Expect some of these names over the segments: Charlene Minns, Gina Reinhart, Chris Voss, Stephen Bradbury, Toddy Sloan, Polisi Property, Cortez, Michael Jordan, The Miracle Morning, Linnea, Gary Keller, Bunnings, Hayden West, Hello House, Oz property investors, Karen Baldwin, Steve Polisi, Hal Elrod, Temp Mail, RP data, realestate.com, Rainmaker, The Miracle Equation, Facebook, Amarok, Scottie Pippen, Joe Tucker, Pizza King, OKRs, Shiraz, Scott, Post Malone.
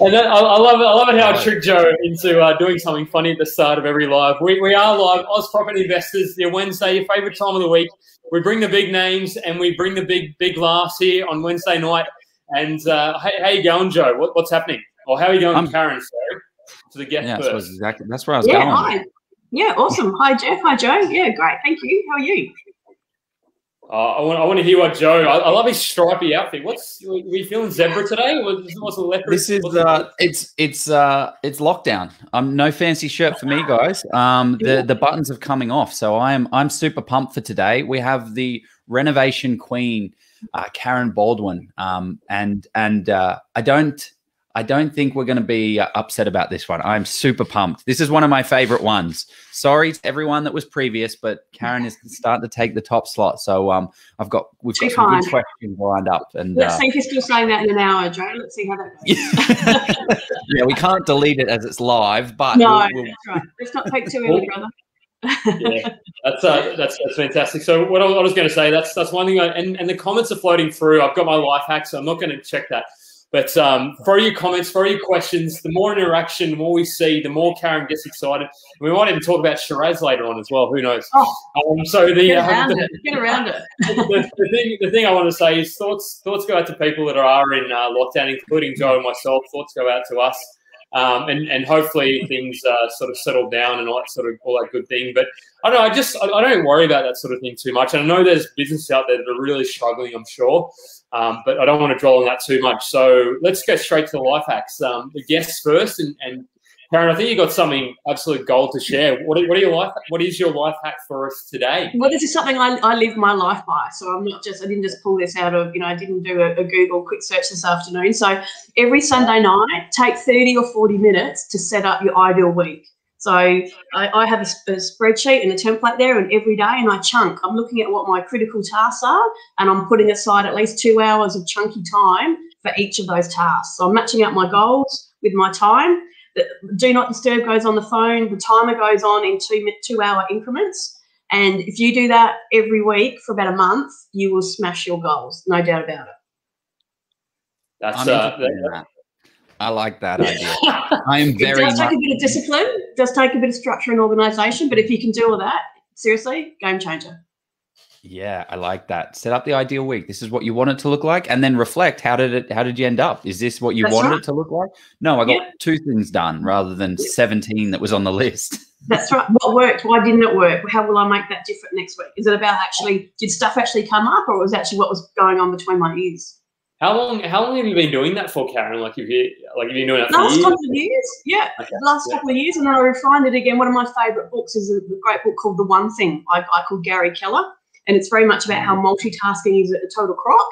And then, I love it how I tricked Joe into doing something funny at the start of every live. We are live, Oz Property Investors, your Wednesday, your favourite time of the week. We bring the big names and we bring the big laughs here on Wednesday night. And how you going, Joe? What's happening? Or how are you going, Karen? Sorry, to the guest first. That's where I was going. Hi. Yeah, awesome. Hi, Jeff. Hi, Joe. Yeah, great. Thank you. How are you? I want to hear what Joe. I love his stripy outfit. Were you feeling zebra today? What's a leopard? This is it's lockdown. No fancy shirt for me, guys. The buttons are coming off, so I'm super pumped for today. We have the renovation queen, Karen Baldwin, and I don't think we're going to be upset about this one. I'm super pumped. This is one of my favorite ones. Sorry to everyone that was previous, but Karen is starting to take the top slot. So we've got some good questions lined up. And let's see if you're still saying that in an hour, Joe. Let's see how that goes. Yeah, we can't delete it as it's live, but no, that's right. Let's not take too early, brother. Yeah, that's fantastic. So what I was going to say, that's one thing. And the comments are floating through. I've got my life hack, so I'm not going to check that. But throw your comments, throw your questions. The more interaction, the more we see, the more Karen gets excited. We might even talk about Shiraz later on as well. Who knows? Oh, so get around it. the thing I want to say is thoughts go out to people that are in lockdown, including Joe and myself. Thoughts go out to us, and hopefully things sort of settle down and all that good thing. But I don't know. I don't worry about that sort of thing too much. And I know there's businesses out there that are really struggling, I'm sure. But I don't want to dwell on that too much. So let's go straight to the life hacks. The guests first, and Karen, I think you got something absolute gold to share. What is your life hack for us today? Well, this is something I live my life by. So I didn't just pull this out of, I didn't do a Google quick search this afternoon. So every Sunday night, take 30 or 40 minutes to set up your ideal week. So I have a spreadsheet and a template there, and every day, and I chunk. I'm looking at what my critical tasks are, and I'm putting aside at least 2 hours of chunky time for each of those tasks. So I'm matching up my goals with my time. The do not disturb goes on the phone. The timer goes on in two-hour increments. And if you do that every week for about a month, you will smash your goals, no doubt about it. That's I like that idea. I am very. It does take a bit of discipline. It does take a bit of structure and organisation, but if you can do all that, seriously, game changer. Yeah, I like that. Set up the ideal week. This is what you want it to look like, and then reflect. How did you end up? Is this what you wanted it to look like? No, I got 2 things done rather than 17 that was on the list. That's right. What worked? Why didn't it work? How will I make that different next week? Is it about did stuff actually come up, or was actually what was going on between my ears? How long have you been doing that for, Karen? Have you been doing that for years? Couple of years, yeah. Okay. Last couple of years, and then I refined it again. One of my favourite books is a great book called The One Thing by called Gary Keller, and it's very much about how multitasking is a total crock,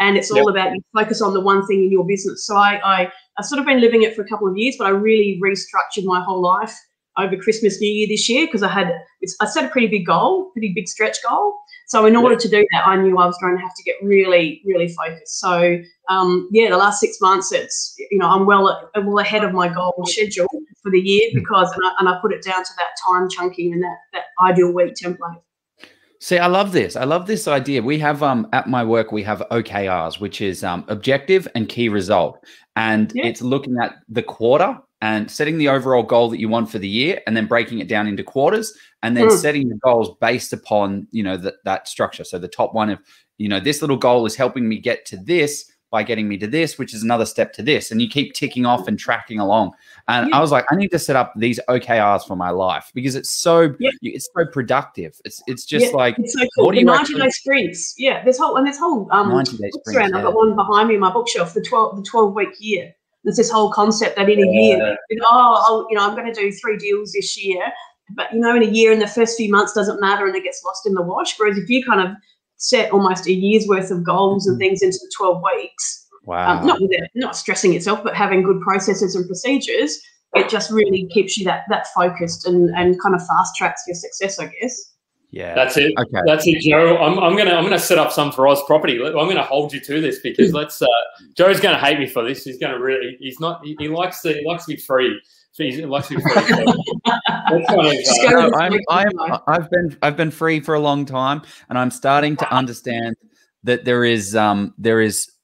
and it's all about you focus on the one thing in your business. So I've sort of been living it for a couple of years, but I really restructured my whole life over Christmas, New Year this year, because I set a pretty big goal, pretty big stretch goal. So in order to do that, I knew I was going to have to get really, really focused. So, the last 6 months, it's, I'm well ahead of my goal schedule for the year because, and I put it down to that time chunking and that ideal week template. See, I love this. I love this idea. We have at my work, we have OKRs, which is objective and key result. And it's looking at the quarter and setting the overall goal that you want for the year and then breaking it down into quarters and then setting the goals based upon, that structure. So the top one of, this little goal is helping me get to this by getting me to this, which is another step to this. And you keep ticking off and tracking along. And I was like, I need to set up these OKRs for my life because it's so it's so productive. It's just like it's so cool. The 90-day sprints. Yeah, this whole 90-day sprints. I've got one behind me in my bookshelf, the 12-week year. There's this whole concept that in a year, I'm going to do 3 deals this year, but in a year, and the first few months doesn't matter, and it gets lost in the wash. Whereas if you kind of set almost a year's worth of goals and things into the 12 weeks, not stressing yourself, but having good processes and procedures, it just really keeps you that focused and kind of fast tracks your success, I guess. Yeah, that's it. Okay, that's it, Joe. I'm gonna set up some for Oz Property. I'm gonna hold you to this because Joe's gonna hate me for this. He's gonna he likes to be free. He likes to be free. I've been free for a long time, and I'm starting to understand that there is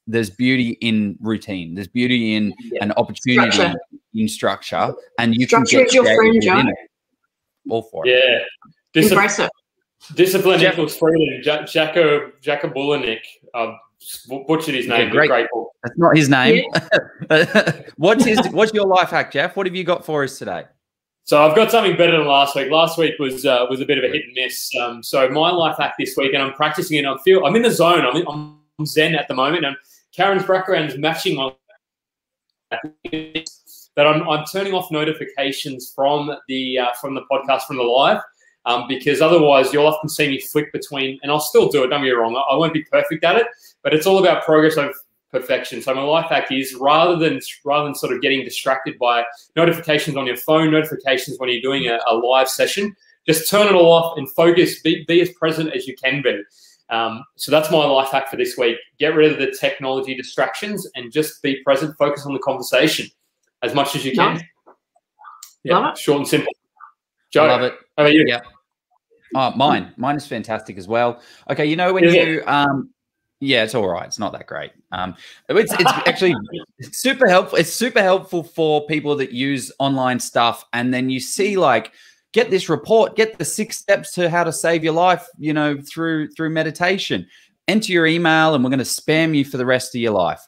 there's beauty in routine. There's beauty in an opportunity in structure, and you structure can get is your friend, John. All for it. Yeah, embrace it. Discipline equals freedom. Jacko Bulanick, butchered his name. Great book. That's not his name. Yeah. What's your life hack, Jef? What have you got for us today? So I've got something better than last week. Last week was a bit of a hit and miss. So my life hack this week, and I'm practicing it. I'm in the zone. I'm zen at the moment, and Karen's background is matching on that. I'm turning off notifications from the podcast, from the live, because otherwise you'll often see me flick between, and I'll still do it. Don't get me wrong, I won't be perfect at it, but it's all about progress over perfection. So my life hack is rather than sort of getting distracted by notifications on your phone, notifications when you're doing a live session, just turn it all off and focus. Be as present as you can be. So that's my life hack for this week. Get rid of the technology distractions and just be present. Focus on the conversation as much as you can. Nice. Yeah, love it. Short and simple. Joe, I love it. How about you? Yeah. Oh, mine is fantastic as well. Okay, you know when yeah, it's all right. It's not that great. It's actually super helpful. It's super helpful for people that use online stuff, and then you see like, get this report, get the 6 steps to how to save your life, you know, through meditation. Enter your email and we're going to spam you for the rest of your life.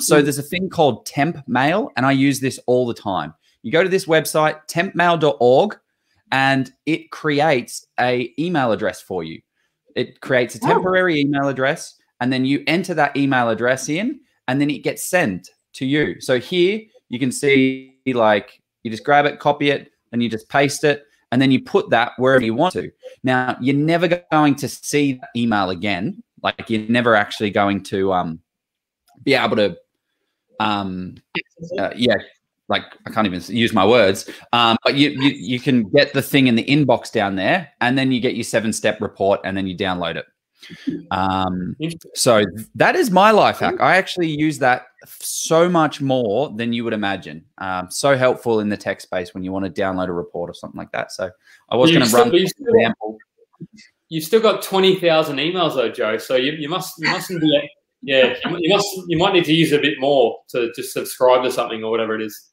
So there's a thing called Temp Mail, and I use this all the time. You go to this website, tempmail.org, and it creates an email address for you. It creates a temporary email address, and then you enter that email address in, and then it gets sent to you. So here you can see, like, you just grab it, copy it, and you just paste it, and then you put that wherever you want to. Now, you're never going to see that email again. Like, you're never actually going to be able to, like, I can't even use my words, but you can get the thing in the inbox down there, and then you get your 7-step report, and then you download it. So that is my life hack. I actually use that so much more than you would imagine. So helpful in the tech space when you want to download a report or something like that. So I was going to run an example. You've still got 20,000 emails though, Joe. So you mustn't be like, you might need to use a bit more to just subscribe to something or whatever it is.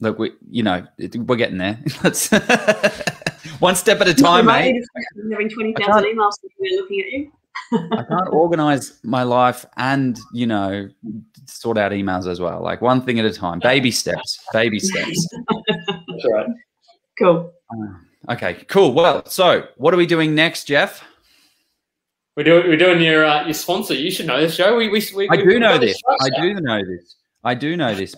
Look, we're getting there. Let's one step at a time, mate. Having 20,000 emails looking at you. I can't organize my life and, you know, sort out emails as well. Like, one thing at a time. Baby steps. Baby steps. That's all right. Cool. Okay, cool. Well, so what are we doing next, Jef? We're doing your sponsor. You should know this, Joe. I do know this,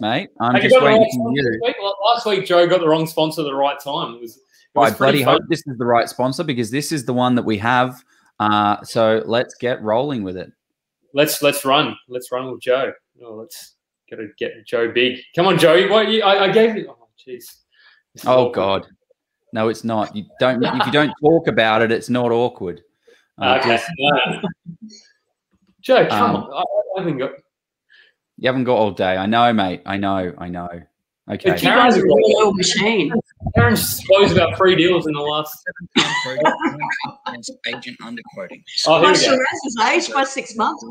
mate. I'm just waiting for you. Last week, Joe got the wrong sponsor at the right time. I bloody hope this is the right sponsor, because this is the one that we have. So let's get rolling with it. Let's run with Joe. Oh, let's get Joe big. Come on, Joe. I gave you. Oh, jeez. Oh God. No, it's not. You don't. If you don't talk about it, it's not awkward. Okay. Joe, come on. I haven't got. You haven't got all day. I know, mate. I know. Okay. Karen's a real machine. Karen's closed about 3 deals in the last 7 months. Agent underquoting. Oh, Shiraz's aged by 6 months.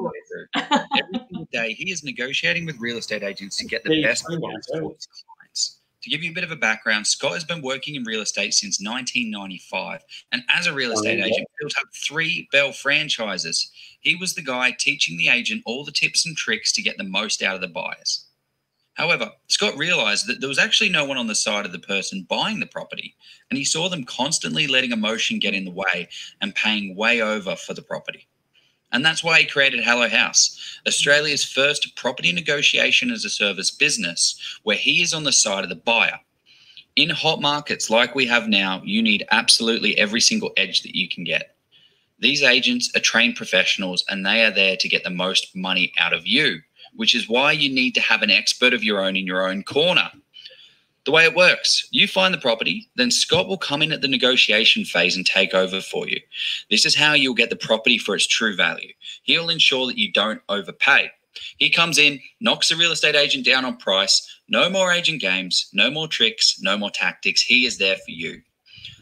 Every single day, he is negotiating with real estate agents to get the best price for his clients. To give you a bit of a background, Scott has been working in real estate since 1995, and as a real estate agent, built up 3 Bell franchises. He was the guy teaching the agent all the tips and tricks to get the most out of the buyers. However, Scott realized that there was actually no one on the side of the person buying the property, and he saw them constantly letting emotion get in the way and paying way over for the property. And that's why he created Hello House, Australia's first property negotiation as a service business, where he is on the side of the buyer. In hot markets like we have now, you need absolutely every single edge that you can get. These agents are trained professionals, and they are there to get the most money out of you, which is why you need to have an expert of your own in your own corner. The way it works, you find the property, then Scott will come in at the negotiation phase and take over for you. This is how you'll get the property for its true value. He'll ensure that you don't overpay. He comes in, knocks the real estate agent down on price. No more agent games, no more tricks, no more tactics. He is there for you.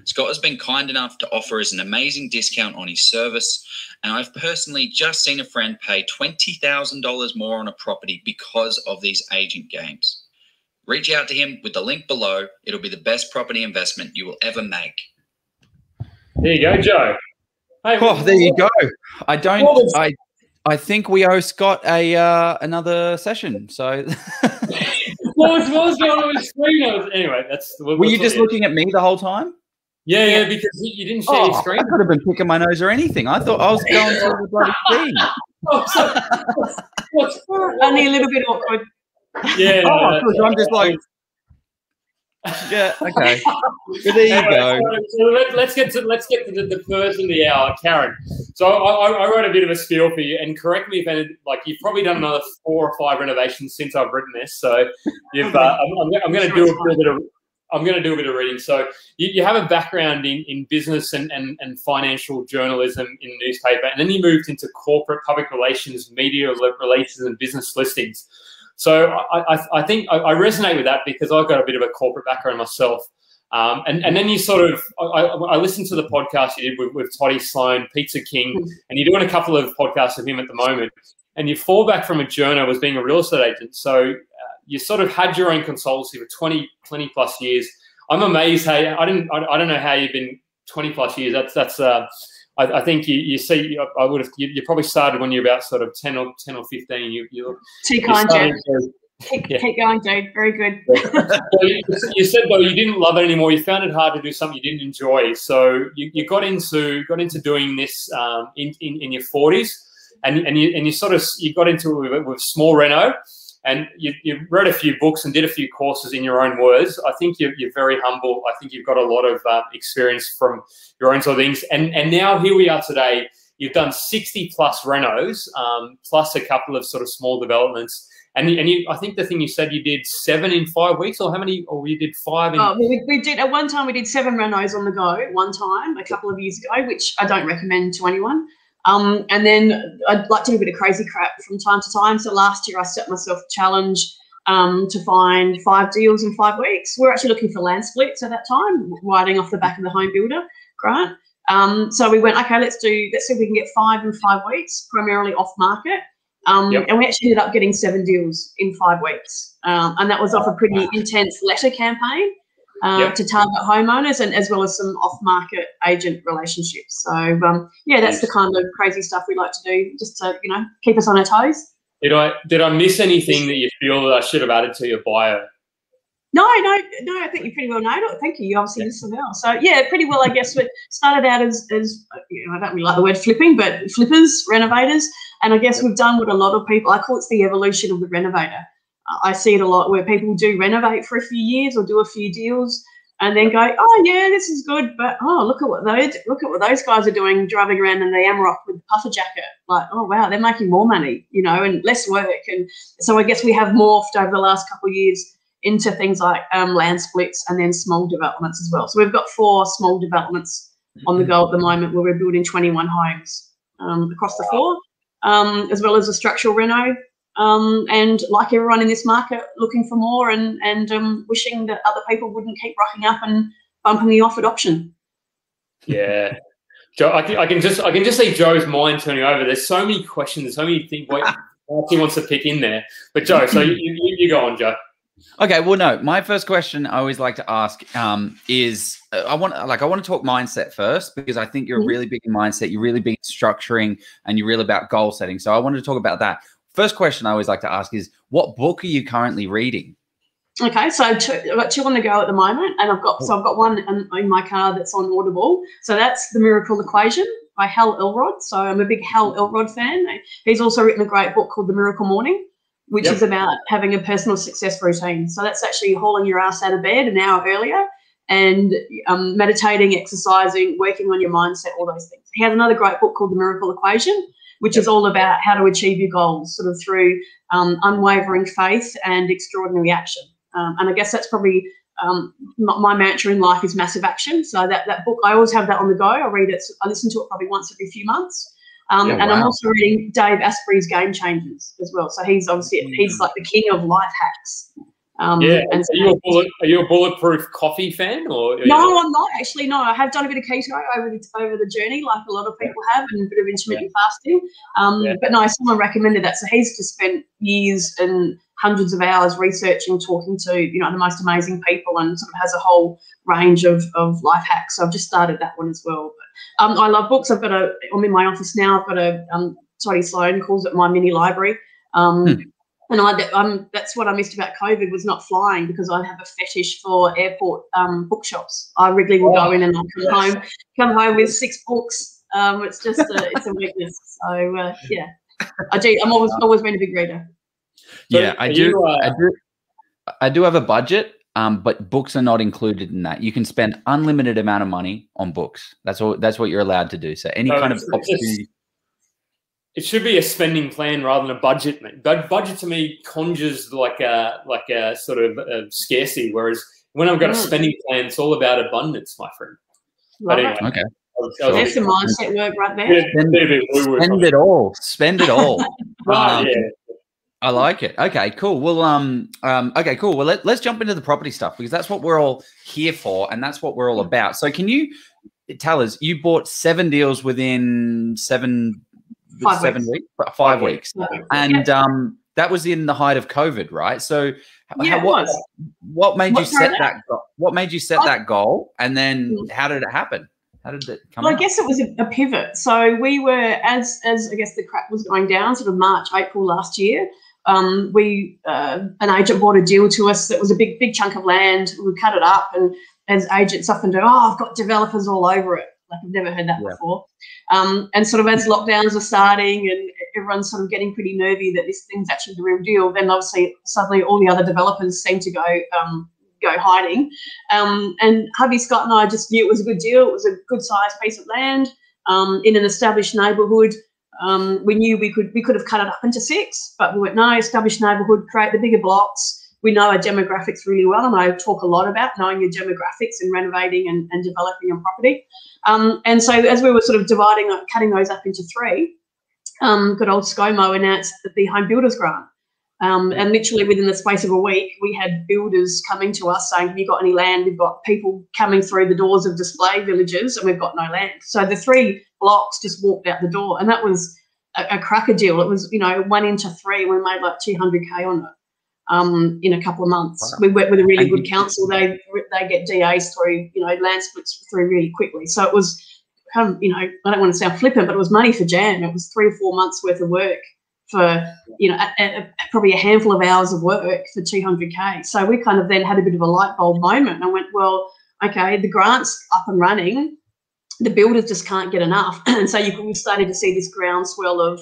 Scott has been kind enough to offer us an amazing discount on his service, and I've personally just seen a friend pay $20,000 more on a property because of these agent games. Reach out to him with the link below. It'll be the best property investment you will ever make. There you go, Joe. Hey, oh, there you go. I think we owe Scott a another session. So what was going on with screen? Anyway, that's. Were you just looking at me the whole time? Yeah, yeah, because you didn't share your screen. I could have been picking my nose or anything. I thought I was going through the bloody thing. What's only a little bit awkward. Yeah, I'm just like. Yeah. Okay. But there you go. So let's get to the first of the hour, Karen. So I wrote a bit of a spiel for you, and correct me if any, like you've probably done another 4 or 5 renovations since I've written this. So you've I'm going to do a bit of reading. So you have a background in business and financial journalism in the newspaper, and then you moved into corporate public relations, media relations, and business listings. So I think I resonate with that because I've got a bit of a corporate background myself. And then you sort of, I listened to the podcast you did with Toddy Sloan, Pizza King, and you're doing a couple of podcasts with him at the moment. And your fallback from a journo was being a real estate agent. So you sort of had your own consultancy for 20 plus years. I'm amazed how I don't know how you've been 20 plus years. I think you see. I would have. You probably started when you're about sort of 10 or 15. You too kind, Joe. Keep going, Joe. Very good. So you said though you didn't love it anymore. You found it hard to do something you didn't enjoy. So you got into doing this in your 40s, and you sort of got into it with small reno, and you read a few books and did a few courses in your own words. I think you're very humble. I think you've got a lot of experience from your own sort of things. And now here we are today. You've done 60 plus renos, plus a couple of sort of small developments. And I think the thing you said, you did 7 in 5 weeks, or how many? Or you did 5 in? Oh, we did at one time. We did 7 renos on the go at one time a couple of years ago, which I don't recommend to anyone. And then I'd like to do a bit of crazy crap from time to time. So last year I set myself a challenge to find 5 deals in 5 weeks. We're actually looking for land splits at that time, riding off the back of the home builder grant. So we went, okay, let's see if we can get 5 in 5 weeks, primarily off market. And we actually ended up getting 7 deals in 5 weeks. And that was off a pretty intense letter campaign to target homeowners, and as well as some off-market agent relationships. So, yeah, that's the kind of crazy stuff we like to do, just to, you know, keep us on our toes. Did I miss anything that you feel that I should have added to your bio? No, I think you pretty well nailed it. Thank you. You obviously missed something else. So, yeah, pretty well, I guess, we started out as you know, I don't really like the word flipping, but flippers, renovators, and I guess we've done what a lot of people, I call it the evolution of the renovator. I see it a lot where people do renovate for a few years or do a few deals and then go, oh, yeah, this is good, but, oh, look at what those guys are doing, driving around in the Amarok with a puffer jacket. Like, oh, wow, they're making more money, you know, and less work. And so I guess we have morphed over the last couple of years into things like land splits and then small developments as well. So we've got 4 small developments on the go at the moment where we're building 21 homes across the floor, as well as a structural reno. And like everyone in this market, looking for more and wishing that other people wouldn't keep rocking up and bumping the offered option. Yeah, Joe, I can just see Joe's mind turning over. There's so many questions, there's so many things he wants to pick in there. But Joe, so you go on, Joe. Okay, well, no, my first question I always like to ask is I want to talk mindset first, because I think you're really big in mindset, you're really big in structuring, and you're real about goal setting. So I wanted to talk about that. First question I always like to ask is, what book are you currently reading? Okay, so I've got 2 on the go at the moment, and I've got one in my car that's on Audible. So that's The Miracle Equation by Hal Elrod. So I'm a big Hal Elrod fan. He's also written a great book called The Miracle Morning, which is about having a personal success routine. So that's actually hauling your ass out of bed an hour earlier and meditating, exercising, working on your mindset, all those things. He has another great book called The Miracle Equation, which is all about how to achieve your goals sort of through unwavering faith and extraordinary action. And I guess that's probably my mantra in life is massive action. So that book, I always have that on the go. I read it, I listen to it probably once every few months. And I'm also reading Dave Asprey's Game Changers as well. So he's obviously, he's like the king of life hacks. And so are you a bulletproof coffee fan? No, I'm not actually. No, I have done a bit of keto over the journey, like a lot of people have, and a bit of intermittent fasting. But no, someone recommended that. So he's just spent years and hundreds of hours researching, talking to the most amazing people, and sort of has a whole range of life hacks. So I've just started that one as well. But I love books. I'm in my office now. I've got a Toddy Sloan calls it my mini library. And that's what I missed about COVID was not flying, because I have a fetish for airport bookshops. I regularly will go in and I'll come home with 6 books. It's just it's a weakness. So yeah, I'm always been a big reader. So yeah, I do have a budget, but books are not included in that. You can spend unlimited amount of money on books. That's what you're allowed to do. So any kind of opportunity. It should be a spending plan rather than a budget. Budget to me conjures like a sort of scarcity, whereas when I've got a spending plan, it's all about abundance, my friend. Right. Anyway, okay. That's the mindset work right there. Spend it all. Right, yeah. I like it. Okay, cool. Well, okay, cool. Well, let's jump into the property stuff, because that's what we're all here for, and that's what we're all about. So can you tell us, you bought 7 deals within 5 weeks. And that was in the height of COVID, right? So yeah, what made you set that goal, and then how did it happen? How did it come? Well, I guess it was a pivot. So we were, as I guess the crap was going down, sort of March, April last year, an agent brought a deal to us that was a big chunk of land. We cut it up, and as agents often do, I've got developers all over it. Like, I've never heard that before. And sort of as lockdowns are starting and everyone's sort of getting pretty nervy that this thing's actually the real deal, then obviously suddenly all the other developers seem to go hiding. And hubby Scott and I just knew it was a good deal. It was a good-sized piece of land in an established neighbourhood. We knew we could have cut it up into 6, but we went, no, established neighbourhood, create the bigger blocks. We know our demographics really well, and I talk a lot about knowing your demographics and renovating and developing your property. And so as we were sort of dividing, cutting those up into 3, good old ScoMo announced the Home Builders Grant. And literally within the space of a week, we had builders coming to us saying, have you got any land? We've got people coming through the doors of display villages and we've got no land. So the 3 blocks just walked out the door, and that was a cracker deal. It was, 1 into 3. We made like 200K on it. In a couple of months. Wow. We worked with a really good council. They get DAs through, land splits through really quickly. So it was, I don't want to sound flippant, but it was money for jam. It was 3 or 4 months worth of work for, probably a handful of hours of work for 200K. So we kind of then had a bit of a light bulb moment, and I went, well, okay, the grant's up and running. The builders just can't get enough. And so we started to see this groundswell of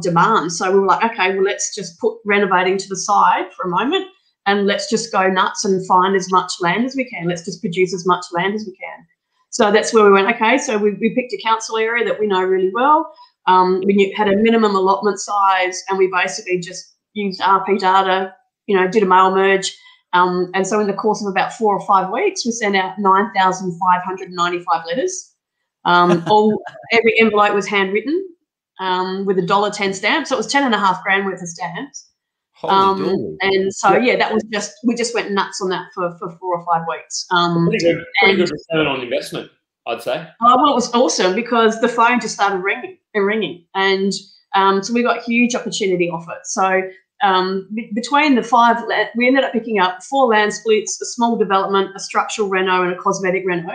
demand. So we were like, okay, well, let's just put renovating to the side for a moment and let's just go nuts and find as much land as we can. Let's just produce as much land as we can. So that's where we went, okay, so we picked a council area that we know really well. We had a minimum allotment size, and we basically just used RP data, did a mail merge. And so in the course of about 4 or 5 weeks, we sent out 9,595 letters. Every envelope was handwritten. With a $1.10 stamp, so it was 10.5 grand worth of stamps. And so yeah, that was we just went nuts on that for 4 or 5 weeks. Pretty good return on investment, I'd say. Oh well, it was awesome because the phone just started ringing, and so we got huge opportunity off it. So between the 5, we ended up picking up 4 land splits, a small development, a structural reno, and a cosmetic reno.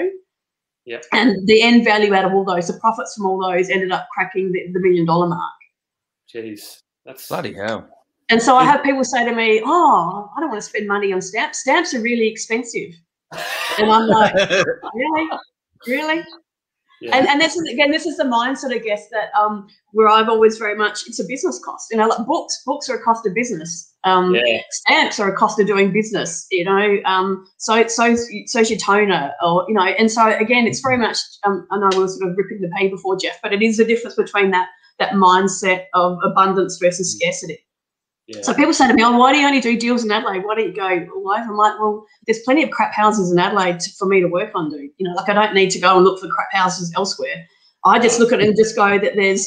Yep. And the end value out of all those, the profits from all those, ended up cracking the $1 million mark. Jeez, that's bloody hell. And so I have people say to me, oh, I don't want to spend money on stamps. Stamps are really expensive. And I'm like, really? Really? Yeah. And this is, again, this is the mindset, I guess, that where I've always very much, it's a business cost. Like books are a cost of business. Stamps are a cost of doing business, so's your toner, or, and so again, it's very much, I know we were sort of ripping the pay before, Jef, but it is the difference between that mindset of abundance versus scarcity. Yeah. So people say to me, oh, why do you only do deals in Adelaide? Why don't you go all over? I'm like, well, there's plenty of crap houses in Adelaide for me to work on, dude. Like I don't need to go and look for crap houses elsewhere. I just look at it and just go that there's,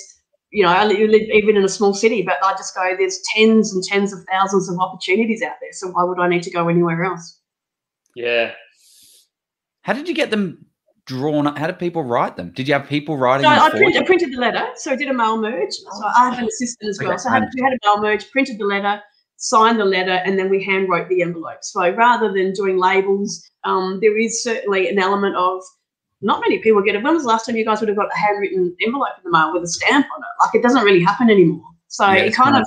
you know, I live even in a small city, but I just go, there's tens and tens of thousands of opportunities out there. So why would I need to go anywhere else? Yeah. How did you get them drawn up? How did people write them? Did you have people writing? No, I printed the letter. So I did a mail merge. So I have an assistant as well. So we had a mail merge, printed the letter, signed the letter, and then we hand wrote the envelope. So rather than doing labels, there is certainly an element of, not many people get it. When was the last time you guys would have got a handwritten envelope in the mail with a stamp on it? Like, it doesn't really happen anymore. So yeah, it kind of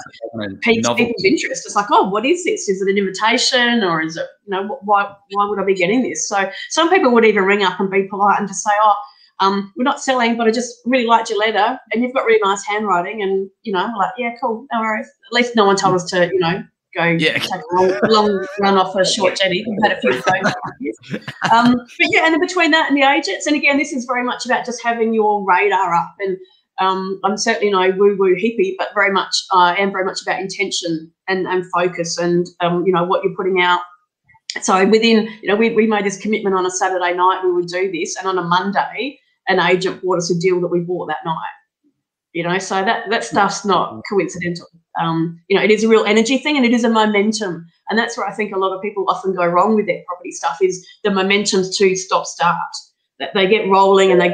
piques people's interest. It's like, oh, what is this? Is it an invitation, or is it, you know, why would I be getting this? So some people would even ring up and be polite and just say, oh, we're not selling, but I just really liked your letter and you've got really nice handwriting. And, you know, I'm like, yeah, cool, no worries. At least no one told us to, you know, go take a long run off a short jetty. We've had a few of those. But, yeah, and in between that and the agents, and, again, this is very much about just having your radar up. And I'm certainly no woo-woo hippie, but very much I am very much about intention and focus and, you know, what you're putting out. So within, you know, we made this commitment on a Saturday night we would do this, and on a Monday an agent bought us a deal that we bought that night. You know, so that stuff's not coincidental. You know, it is a real energy thing, and it is a momentum. And that's where I think a lot of people often go wrong with their property stuff, is the momentum's too stop-start. That they get rolling and they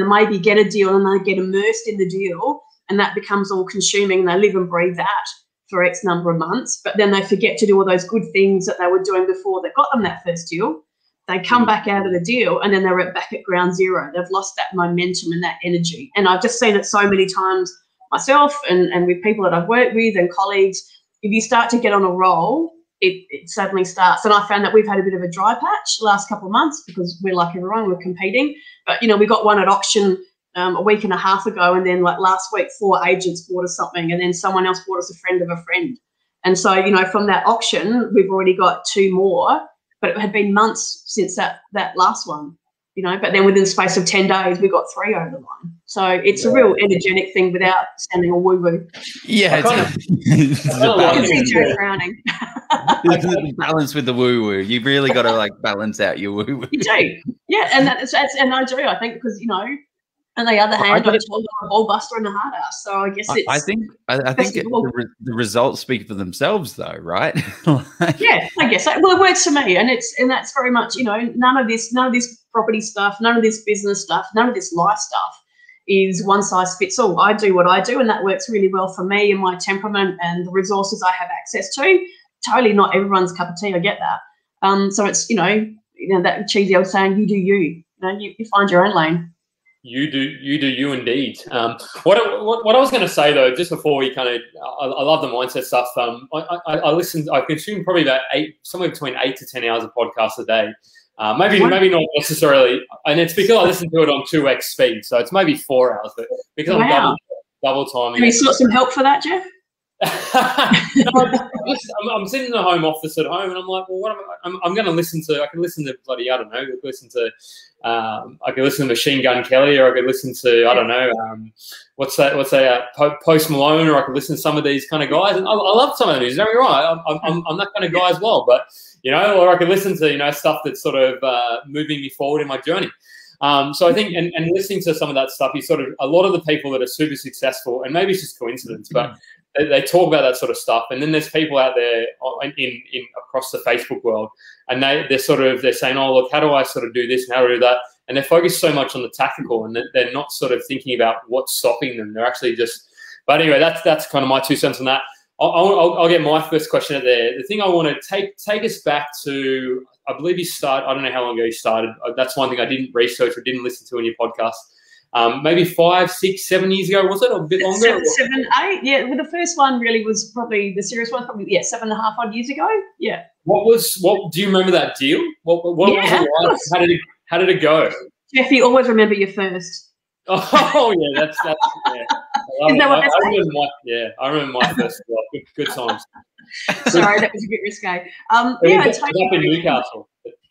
maybe get a deal, and they get immersed in the deal, and that becomes all-consuming, and they live and breathe that for X number of months. But then they forget to do all those good things that they were doing before they got them that first deal. They come back out of the deal, and then they're back at ground zero. They've lost that momentum and that energy. And I've just seen it so many times myself and with people that I've worked with and colleagues. If you start to get on a roll, it suddenly starts. And I found that we've had a bit of a dry patch the last couple of months because we're like everyone, we're competing. But, you know, we got one at auction a week and a half ago, and then like last week 4 agents bought us something, and then someone else bought us a friend of a friend. And so, you know, from that auction, we've already got 2 more. But it had been months since that last one, you know. But then within the space of 10 days, we got 3 over the line. So it's a real energetic thing without sounding all woo-woo. Yeah. I can see Joe frowning. It's a balance with the woo-woo. You really got to, like, balance out your woo-woo. You do. Yeah, and that's I do, I think, because, you know, on the other hand, I told them a ball buster and a hard ass. So I guess it's... I think the results speak for themselves, though, right? Like, yeah, I guess. Well, it works for me, and that's very much, you know, none of this property stuff, none of this business stuff, none of this life stuff is one size fits all. I do what I do, and that works really well for me and my temperament and the resources I have access to. Totally not everyone's cup of tea. I get that. So it's, you know that cheesy old saying, "You do you." You know, you find your own lane. You do you indeed. What I was going to say, though, just before we kind of, I love the mindset stuff. I consume probably about somewhere between 8 to 10 hours of podcasts a day. Maybe not necessarily, and it's because I listen to it on 2x speed, so it's maybe 4 hours. But because I'm double timing. Have you sought some help for that, Jeff? No, I'm sitting in the home office at home, and I'm like, well, what am I'm going to listen to? I can listen to bloody, I don't know. I could listen to Machine Gun Kelly, or I could listen to, I don't know, Post Malone, or I could listen to some of these kind of guys. And I love some of the music. Don't get me wrong, I'm that kind of guy as well. But, you know, or I could listen to, you know, stuff that's sort of moving me forward in my journey. So I think, and listening to some of that stuff, you sort of, a lot of the people that are super successful, and maybe it's just coincidence, but they talk about that sort of stuff. And then there's people out there in across the Facebook world, and they're saying, oh, look, how do I sort of do this and how do I do that? And they're focused so much on the tactical, and they're not sort of thinking about what's stopping them. They're actually just, but anyway, that's kind of my 2 cents on that. I'll get my first question out there. The thing I want to take us back to, I believe you start, I don't know how long ago you started. That's one thing I didn't research or didn't listen to in your podcast. Maybe 5, 6, 7 years ago, was it, or a bit longer? 7, 8, yeah. Well, the first one really was probably the serious one. Probably, yeah, 7.5 odd years ago. Yeah. What do you remember that deal? What yeah, was it like? How did it go? Jeff, you always remember your first. Oh yeah, that's yeah. I remember my first deal. Good times. Sorry, that was a bit risque. It was in Newcastle.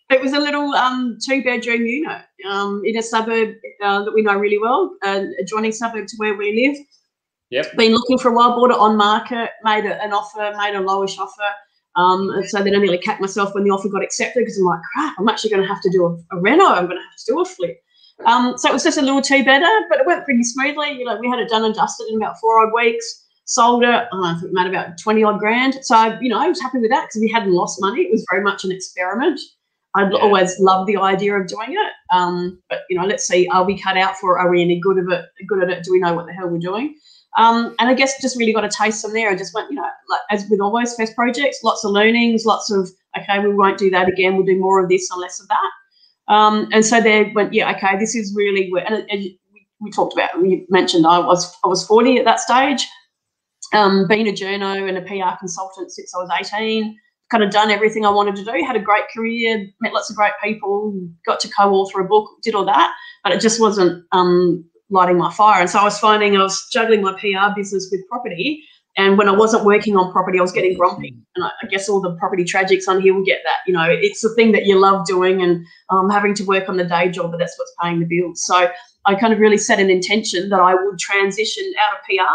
It was a little 2-bedroom unit in a suburb that we know really well, an adjoining suburb to where we live. Yep. Been looking for a while, bought it on market, made an offer, made a lowish offer. And so then I nearly cacked myself when the offer got accepted, because I'm like, crap, I'm actually going to have to do a reno. I'm going to have to do a flip. So it was just a little two-bedder, but it went pretty smoothly. You know, we had it done and dusted in about 4 odd weeks. Sold it, I don't know, I think it made about 20 odd grand. So, you know, I was happy with that because we hadn't lost money. It was very much an experiment. I'd always loved the idea of doing it. But, you know, let's see, are we cut out for it? Are we any good of it? Good at it? Do we know what the hell we're doing? And I guess just really got a taste from there. I just went, you know, like as with always first projects, lots of learnings, lots of, okay, we won't do that again. We'll do more of this and less of that. And so they went, yeah, okay, this is really, and we talked about, we mentioned I was 40 at that stage, been a journo and a PR consultant since I was 18, kind of done everything I wanted to do, had a great career, met lots of great people, got to co-author a book, did all that, but it just wasn't lighting my fire. And so I was finding I was juggling my PR business with property, and when I wasn't working on property, I was getting grumpy. And I guess all the property tragics on here will get that. You know, it's the thing that you love doing, and having to work on the day job, but that's what's paying the bills. So I kind of really set an intention that I would transition out of PR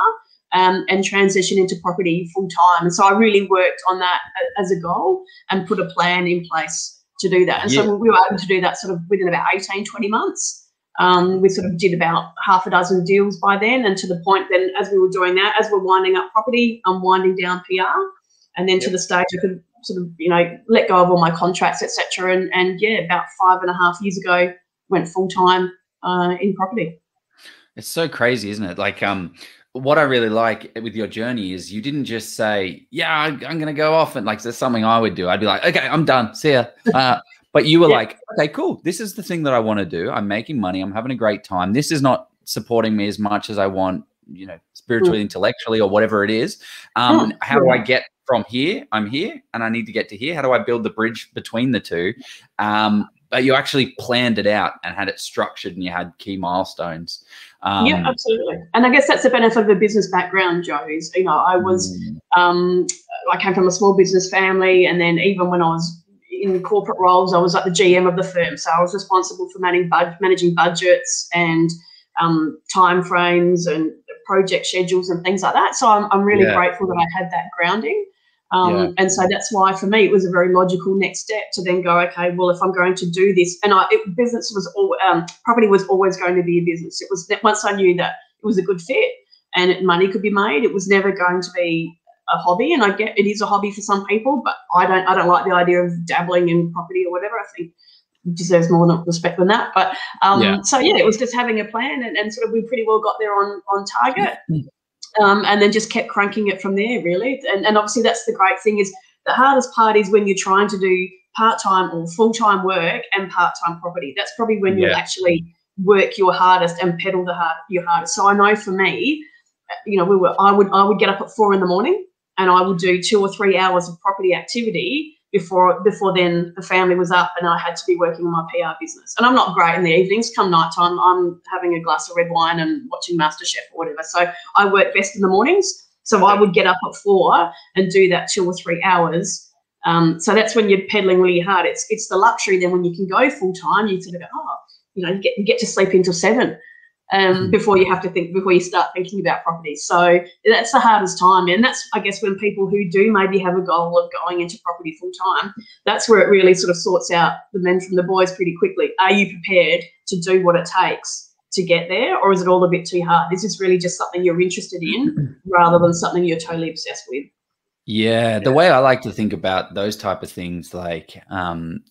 and transition into property full time. And so I really worked on that as a goal and put a plan in place to do that. And so we were able to do that sort of within about 18, 20 months. We sort of did about half a dozen deals by then, and to the point then as we were doing that, as we're winding up property, I'm winding down PR, and then to the stage I could sort of, you know, let go of all my contracts, etc. And yeah, about 5.5 years ago, went full time in property. It's so crazy, isn't it? Like, what I really like with your journey is you didn't just say, yeah, I'm going to go off and like, there's something I would do. I'd be like, okay, I'm done. See ya. But you were like, okay, cool. This is the thing that I want to do. I'm making money. I'm having a great time. This is not supporting me as much as I want, you know, spiritually, intellectually, or whatever it is. How do I get from here? I'm here and I need to get to here. How do I build the bridge between the two? But you actually planned it out and had it structured, and you had key milestones. Yeah, absolutely. And I guess that's the benefit of a business background, Joe, is, you know, I was, I came from a small business family, and then even when I was in corporate roles, I was like the GM of the firm. So I was responsible for managing budgets and time frames and project schedules and things like that. So I'm really grateful that I had that grounding. And so that's why for me it was a very logical next step to then go, okay, well, if I'm going to do this, and business was all, property was always going to be a business. It was that once I knew that it was a good fit and money could be made, it was never going to be a hobby. And I get it is a hobby for some people, but I don't like the idea of dabbling in property or whatever. I think it deserves more respect than that. But so yeah, it was just having a plan, and sort of we pretty well got there on target. And then just kept cranking it from there, really. And obviously that's the great thing, is the hardest part is when you're trying to do part-time or full-time work and part-time property. That's probably when you actually work your hardest and pedal your hardest. So I know for me, you know, I would get up at 4 in the morning and I would do 2 or 3 hours of property activity before then the family was up and I had to be working on my PR business. And I'm not great in the evenings. Come nighttime, I'm having a glass of red wine and watching MasterChef or whatever. So I work best in the mornings. So I would get up at 4 and do that 2 or 3 hours. So that's when you're peddling really hard. It's the luxury then when you can go full time. You sort of go, oh, you know, you get to sleep until 7. Before you start thinking about property. So that's the hardest time. And that's, I guess, when people who do maybe have a goal of going into property full time, that's where it really sort of sorts out the men from the boys pretty quickly. Are you prepared to do what it takes to get there, or is it all a bit too hard? This is really just something you're interested in rather than something you're totally obsessed with. Yeah, the way I like to think about those type of things, like, when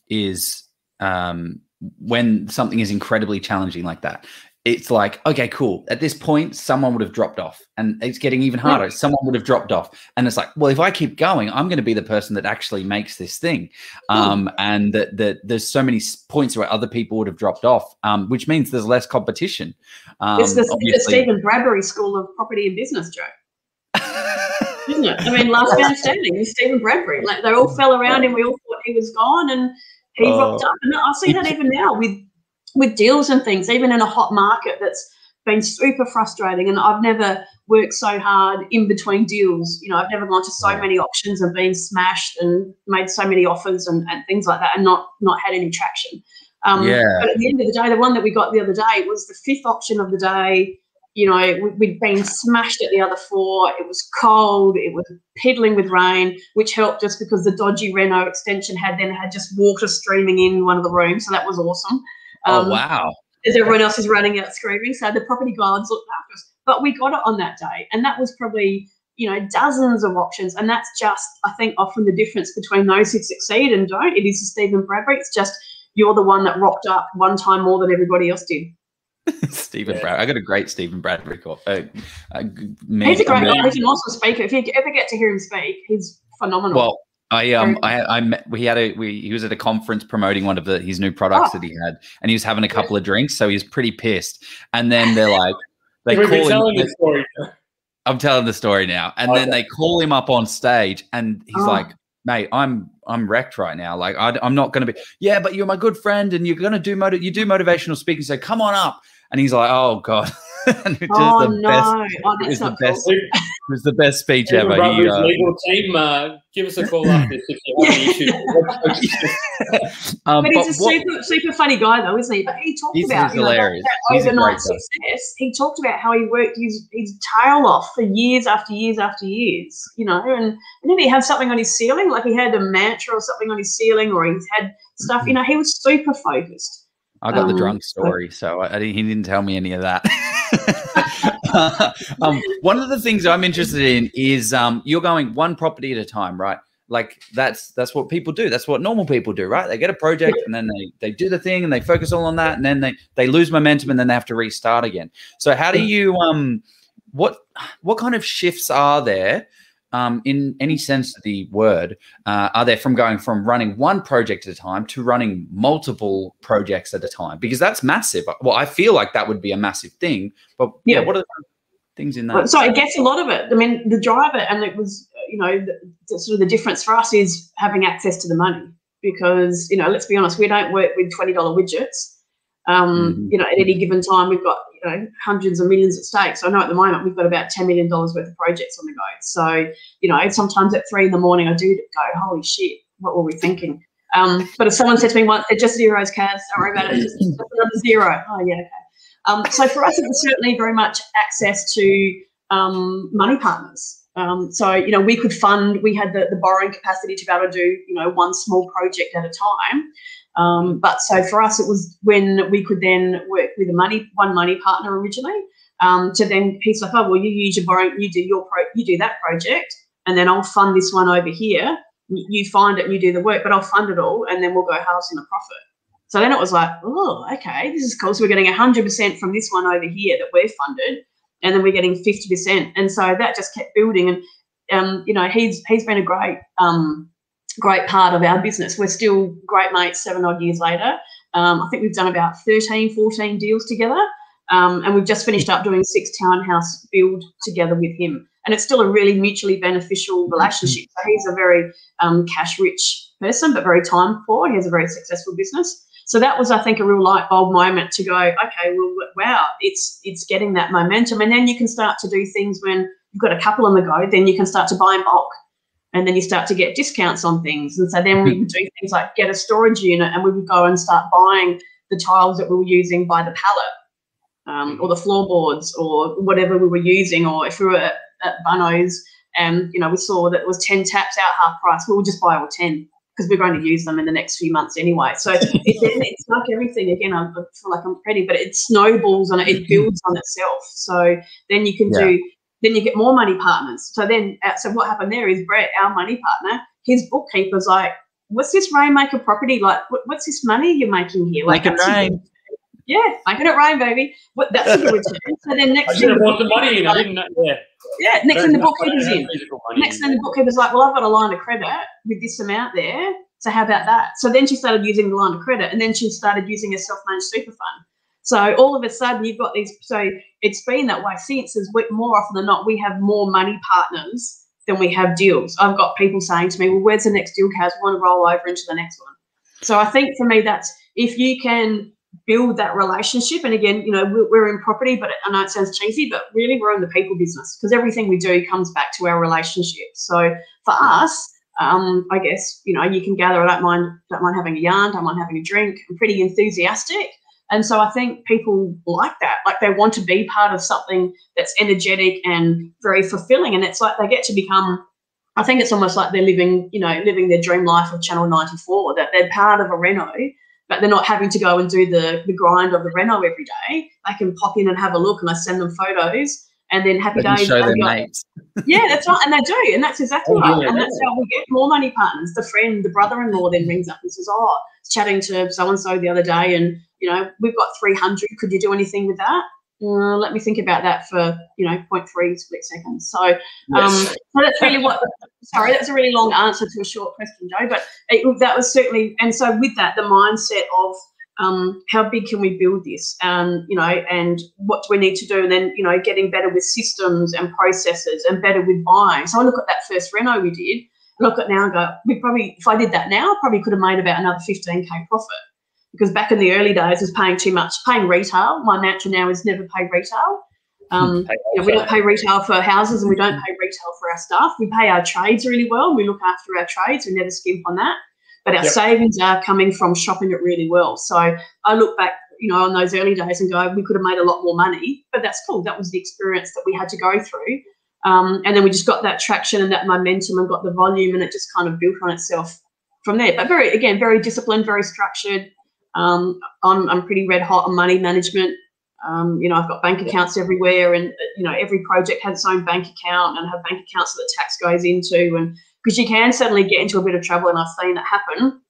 something is incredibly challenging like that, it's like, okay, cool. At this point, someone would have dropped off, and it's getting even harder. Someone would have dropped off, and it's like, well, if I keep going, I'm going to be the person that actually makes this thing. And that there's so many points where other people would have dropped off, which means there's less competition. It's the Stephen Bradbury School of Property and Business, Joe. Isn't it? I mean, last man standing, Stephen Bradbury. Like, they all fell around, and we all thought he was gone, and he rocked up. And I see that even now with deals and things, even in a hot market that's been super frustrating. And I've never worked so hard in between deals. You know, I've never gone to so many auctions and been smashed and made so many offers and things like that and not had any traction. But at the end of the day, the one that we got the other day was the 5th auction of the day. You know, we'd been smashed at the other 4. It was cold. It was piddling with rain, which helped us because the dodgy reno extension had just water streaming in one of the rooms. So that was awesome. Oh, wow. as everyone else is running out screaming. So the property guards looked after us, but we got it on that day. And that was probably, you know, dozens of options. And that's just, I think, often the difference between those who succeed and don't. It is Stephen Bradbury. It's just you're the one that rocked up one time more than everybody else did. Stephen Bradbury. I got a great Stephen Bradbury call. He's a great guy. He's an awesome speaker. If you ever get to hear him speak, he's phenomenal. Well, he was at a conference promoting one of his new products that he had, and he was having a couple of drinks, so he was pretty pissed. And then they're like, they call him. I'm telling the story now, and then they call him up on stage, and he's like, "Mate, I'm wrecked right now. Like I'm not going to be. Yeah, but you're my good friend, and you're going to do motivational speaking. So come on up." And he's like, "Oh God." And it was the best speech ever. Legal team, give us a call after if you have any issues. But he's a super funny guy, though, isn't he? But he talked about that overnight success. He talked about how he worked his tail off for years after years after years, you know. And didn't he have something on his ceiling? Like he had a mantra or something on his ceiling, or he's had stuff. You know, he was super focused. I got the drunk story, so he didn't tell me any of that. One of the things I'm interested in is you're going one property at a time, right? Like that's what people do. That's what normal people do, right? They get a project and then they do the thing and they focus all on that, and then they lose momentum and then they have to restart again. So how do you what kind of shifts are there? In any sense of the word, are there from going from running one project at a time to running multiple projects at a time? Because that's massive. Well, I feel like that would be a massive thing. But yeah, what are the things in that? So I guess a lot of it, I mean, the driver, and it was, you know, sort of the difference for us is having access to the money, because, you know, let's be honest, we don't work with $20 widgets. You know, at any given time, we've got, you know, hundreds of millions at stake. So I know at the moment we've got about $10 million worth of projects on the go. So, you know, sometimes at 3 in the morning I do go, holy shit, what were we thinking? But if someone said to me once, they're just zeros, Kaz, don't worry about it, just another zero. Oh, yeah, okay. So for us it was certainly very much access to money partners. So, you know, we could fund, we had the borrowing capacity to be able to do, you know, one small project at a time. But so for us, it was when we could then work with one money partner originally. To then he's like, oh well, you use your borrowing, you do that project, and then I'll fund this one over here. You find it, and you do the work, but I'll fund it all, and then we'll go halves in a profit. So then it was like, oh, okay, this is cool. So we're getting 100% from this one over here that we're funded, and then we're getting 50%, and so that just kept building. And you know, he's been a great part of our business. We're still great mates 7 odd years later. I think we've done about 13, 14 deals together, and we've just finished up doing 6 townhouse build together with him. And it's still a really mutually beneficial relationship. So he's a very cash-rich person, but very time-poor. He has a very successful business. So that was, I think, a real light bulb moment to go, okay, well, wow, it's getting that momentum. And then you can start to do things when you've got a couple on the go, then you can start to buy in bulk. And then you start to get discounts on things. And so then we would do things like get a storage unit, and we would go and start buying the tiles that we were using by the pallet, or the floorboards, or whatever we were using. Or if we were at Bunno's and, you know, we saw that it was 10 taps out half price, we'll just buy all 10 because we're going to use them in the next few months anyway. So it's like everything. Again, I feel like I'm pretty, but it snowballs and it builds on itself. So then you can do... Then you get more money partners. So then, so what happened there is Brett, our money partner, his bookkeeper's like, "What's this Rainmaker property like? What's this money you're making here? Like, making it rain." Yeah, making it rain, baby. What? That's the return. So then next thing, the money in. I didn't know. Yeah. Yeah. Next thing, the bookkeeper's in. Next thing, the bookkeeper's like, "Well, I've got a line of credit with this amount there. So how about that?" So then she started using the line of credit, and then she started using a self-managed super fund. So all of a sudden you've got these, so it's been that way since, is more often than not we have more money partners than we have deals. I've got people saying to me, well, where's the next deal, Kaz? We want to roll over into the next one. So I think for me that's, if you can build that relationship, and again, you know, we're in property, but I know it sounds cheesy, but really we're in the people business, because everything we do comes back to our relationships. So for us, I guess, you know, you can gather, I don't mind having a yarn, don't mind having a drink. I'm pretty enthusiastic. And so I think people like that, like they want to be part of something that's energetic and very fulfilling. And it's like they get to become, I think it's almost like they're living, you know, living their dream life of Channel 94, that they're part of a reno, but they're not having to go and do the grind of the reno every day. I can pop in and have a look, and I send them photos, and then happy days. Show them mates. Yeah, that's right, and they do, and that's exactly right. And that's how we get more money partners. The friend, the brother-in-law, then rings up and says, "Oh, chatting to so and so the other day, and you know we've got 300. Could you do anything with that? Let me think about that for 0.3 split seconds." So, yes. So that's really what. Sorry, that's a really long answer to a short question, Joe. But that was certainly, and so with that, the mindset of how big can we build this, and what do we need to do, and then getting better with systems and processes, and better with buying. So I look at that first reno we did, and look at now and go, we probably, if I did that now, probably could have made about another 15K profit. Because back in the early days, I was paying too much, paying retail. My mantra now is never pay retail. We don't pay retail for houses, and we don't pay retail for our staff. We pay our trades really well. We look after our trades. We never skimp on that. But our savings are coming from shopping it really well. So I look back, on those early days and go, we could have made a lot more money. But that's cool. That was the experience that we had to go through. And then we just got that traction and that momentum and got the volume, and it just kind of built on itself from there. But very disciplined, very structured. I'm pretty red hot on money management. I've got bank accounts everywhere, and every project has its own bank account, and I have bank accounts that the tax goes into. And because you can suddenly get into a bit of trouble, and I've seen it happen.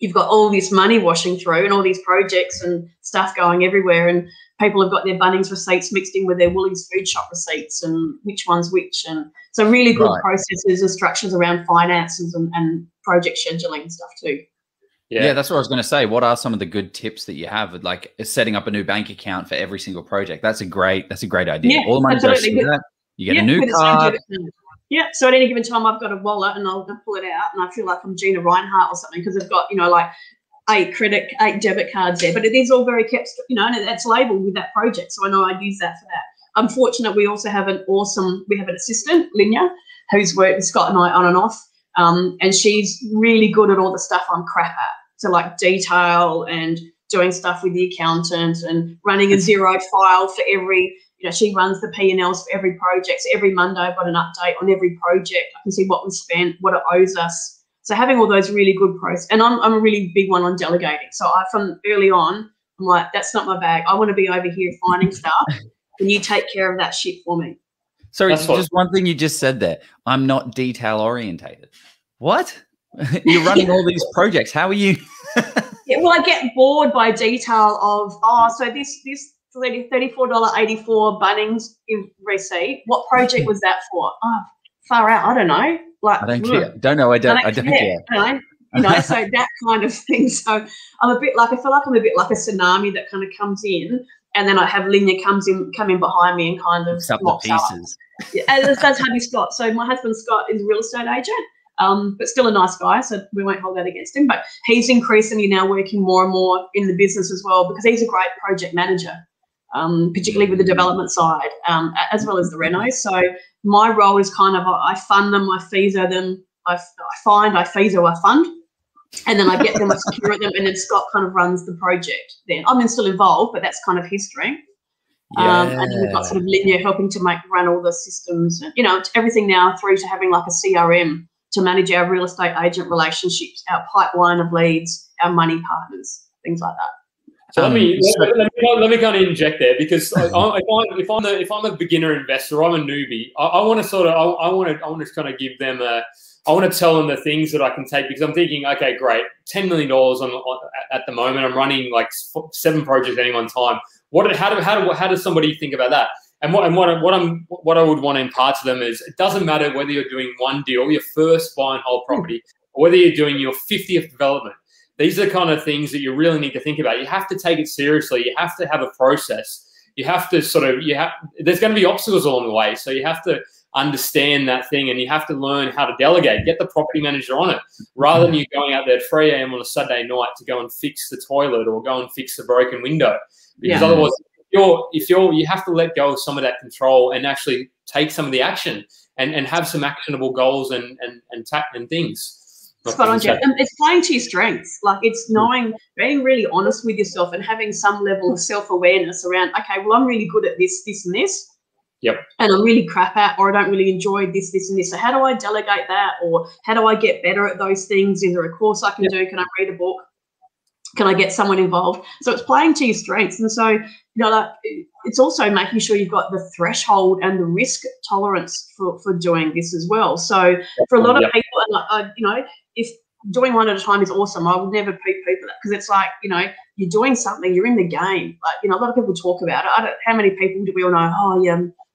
You've got all this money washing through, and all these projects and stuff going everywhere, and people have got their Bunnings receipts mixed in with their Woolies food shop receipts, and which one's which. And so really good processes and structures around finances and project scheduling and stuff too. Yeah, that's what I was going to say. What are some of the good tips that you have, like setting up a new bank account for every single project? That's a great idea. Yeah, all the money goes to that. You get a new card. Yeah, so at any given time, I've got a wallet, and I'll pull it out, and I feel like I'm Gina Reinhart or something, because I've got, like 8 debit cards there. But it is all very kept, and that's labelled with that project, so I know I'd use that for that. I'm fortunate we also have we have an assistant, Linnea, who's worked with Scott and I on and off, and she's really good at all the stuff I'm crap at. So like detail and doing stuff with the accountant and running a zero file for every, she runs the P&Ls for every project. So every Monday I've got an update on every project. I can see what we spent, what it owes us. So having all those really good process. And I'm a really big one on delegating. So from early on, I'm like, that's not my bag. I want to be over here finding stuff, and you take care of that shit for me. So it's just one thing you just said there. I'm not detail orientated. What? You're running all these projects. How are you? I get bored by detail of, so this $34.84 Bunnings receipt, what project was that for? Far out. I don't know. Like, I don't care. Don't know. I don't care. So that kind of thing. So I'm a bit like a tsunami that kind of comes in, and then I have Linnea come in behind me and kind of mops the pieces. Yeah, and that's hubby Scott. So my husband Scott is a real estate agent. But still a nice guy, so we won't hold that against him. But he's increasingly now working more and more in the business as well, because he's a great project manager, particularly with the development side, as well as the reno. So my role is kind of, I fund them, I FISA them, I FISA, I fund, and then I get them, I secure them, and then Scott kind of runs the project then. I mean, still involved, but that's kind of his strength. Yeah. And then we've got sort of Linnea helping to run all the systems, everything now through to having like a CRM to manage our real estate agent relationships, our pipeline of leads, our money partners, things like that. So let me kind of inject there, because if I'm a beginner investor, I'm a newbie. I want to tell them the things that I can take, because I'm thinking, okay, great, $10 million at the moment. I'm running like 7 projects at any one time. How does somebody think about that? And what I would want to impart to them is, it doesn't matter whether you're doing one deal, your first buy and hold property, or whether you're doing your 50th development. These are the kind of things that you really need to think about. You have to take it seriously. You have to have a process. You have to there's going to be obstacles along the way. So you have to understand that thing, and you have to learn how to delegate. Get the property manager on it, rather than you going out there at 3 a.m. on a Saturday night to go and fix the toilet or go and fix the broken window, because otherwise, you have to let go of some of that control and actually take some of the action and have some actionable goals and things. Spot on, Jeff. It's playing to your strengths. Like, it's knowing, being really honest with yourself and having some level of self-awareness around, okay, well, I'm really good at this, this, and this. Yep. And I'm really crap at, or I don't really enjoy this, this, and this. So how do I delegate that, or how do I get better at those things? Is there a course I can do? Can I read a book? Can I get someone involved? So it's playing to your strengths. And so, like, it's also making sure you've got the threshold and the risk tolerance for doing this as well. So for a lot of people, if doing one at a time is awesome, I would never poo-poo for that, because it's like, you're doing something, you're in the game. Like, a lot of people talk about it. How many people do we all know, oh, yeah,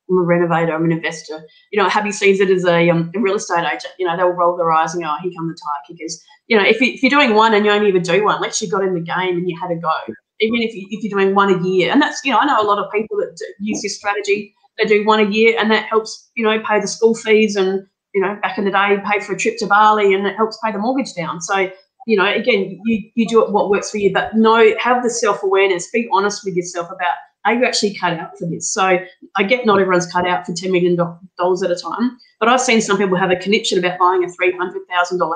I'm a renovator, I'm an investor. Happy sees it as a real estate agent. They'll roll their eyes and go, oh, here come the tire kickers. If you're doing one and you only ever do one, unless you got in the game and you had a go, even if you're doing one a year. And that's, I know a lot of people that use this strategy. They do one a year, and that helps, pay the school fees and, back in the day, pay for a trip to Bali, and it helps pay the mortgage down. So, again, you do it what works for you, but have the self-awareness, be honest with yourself about, are you actually cut out for this? So I get not everyone's cut out for $10 million at a time, but I've seen some people have a conniption about buying a $300,000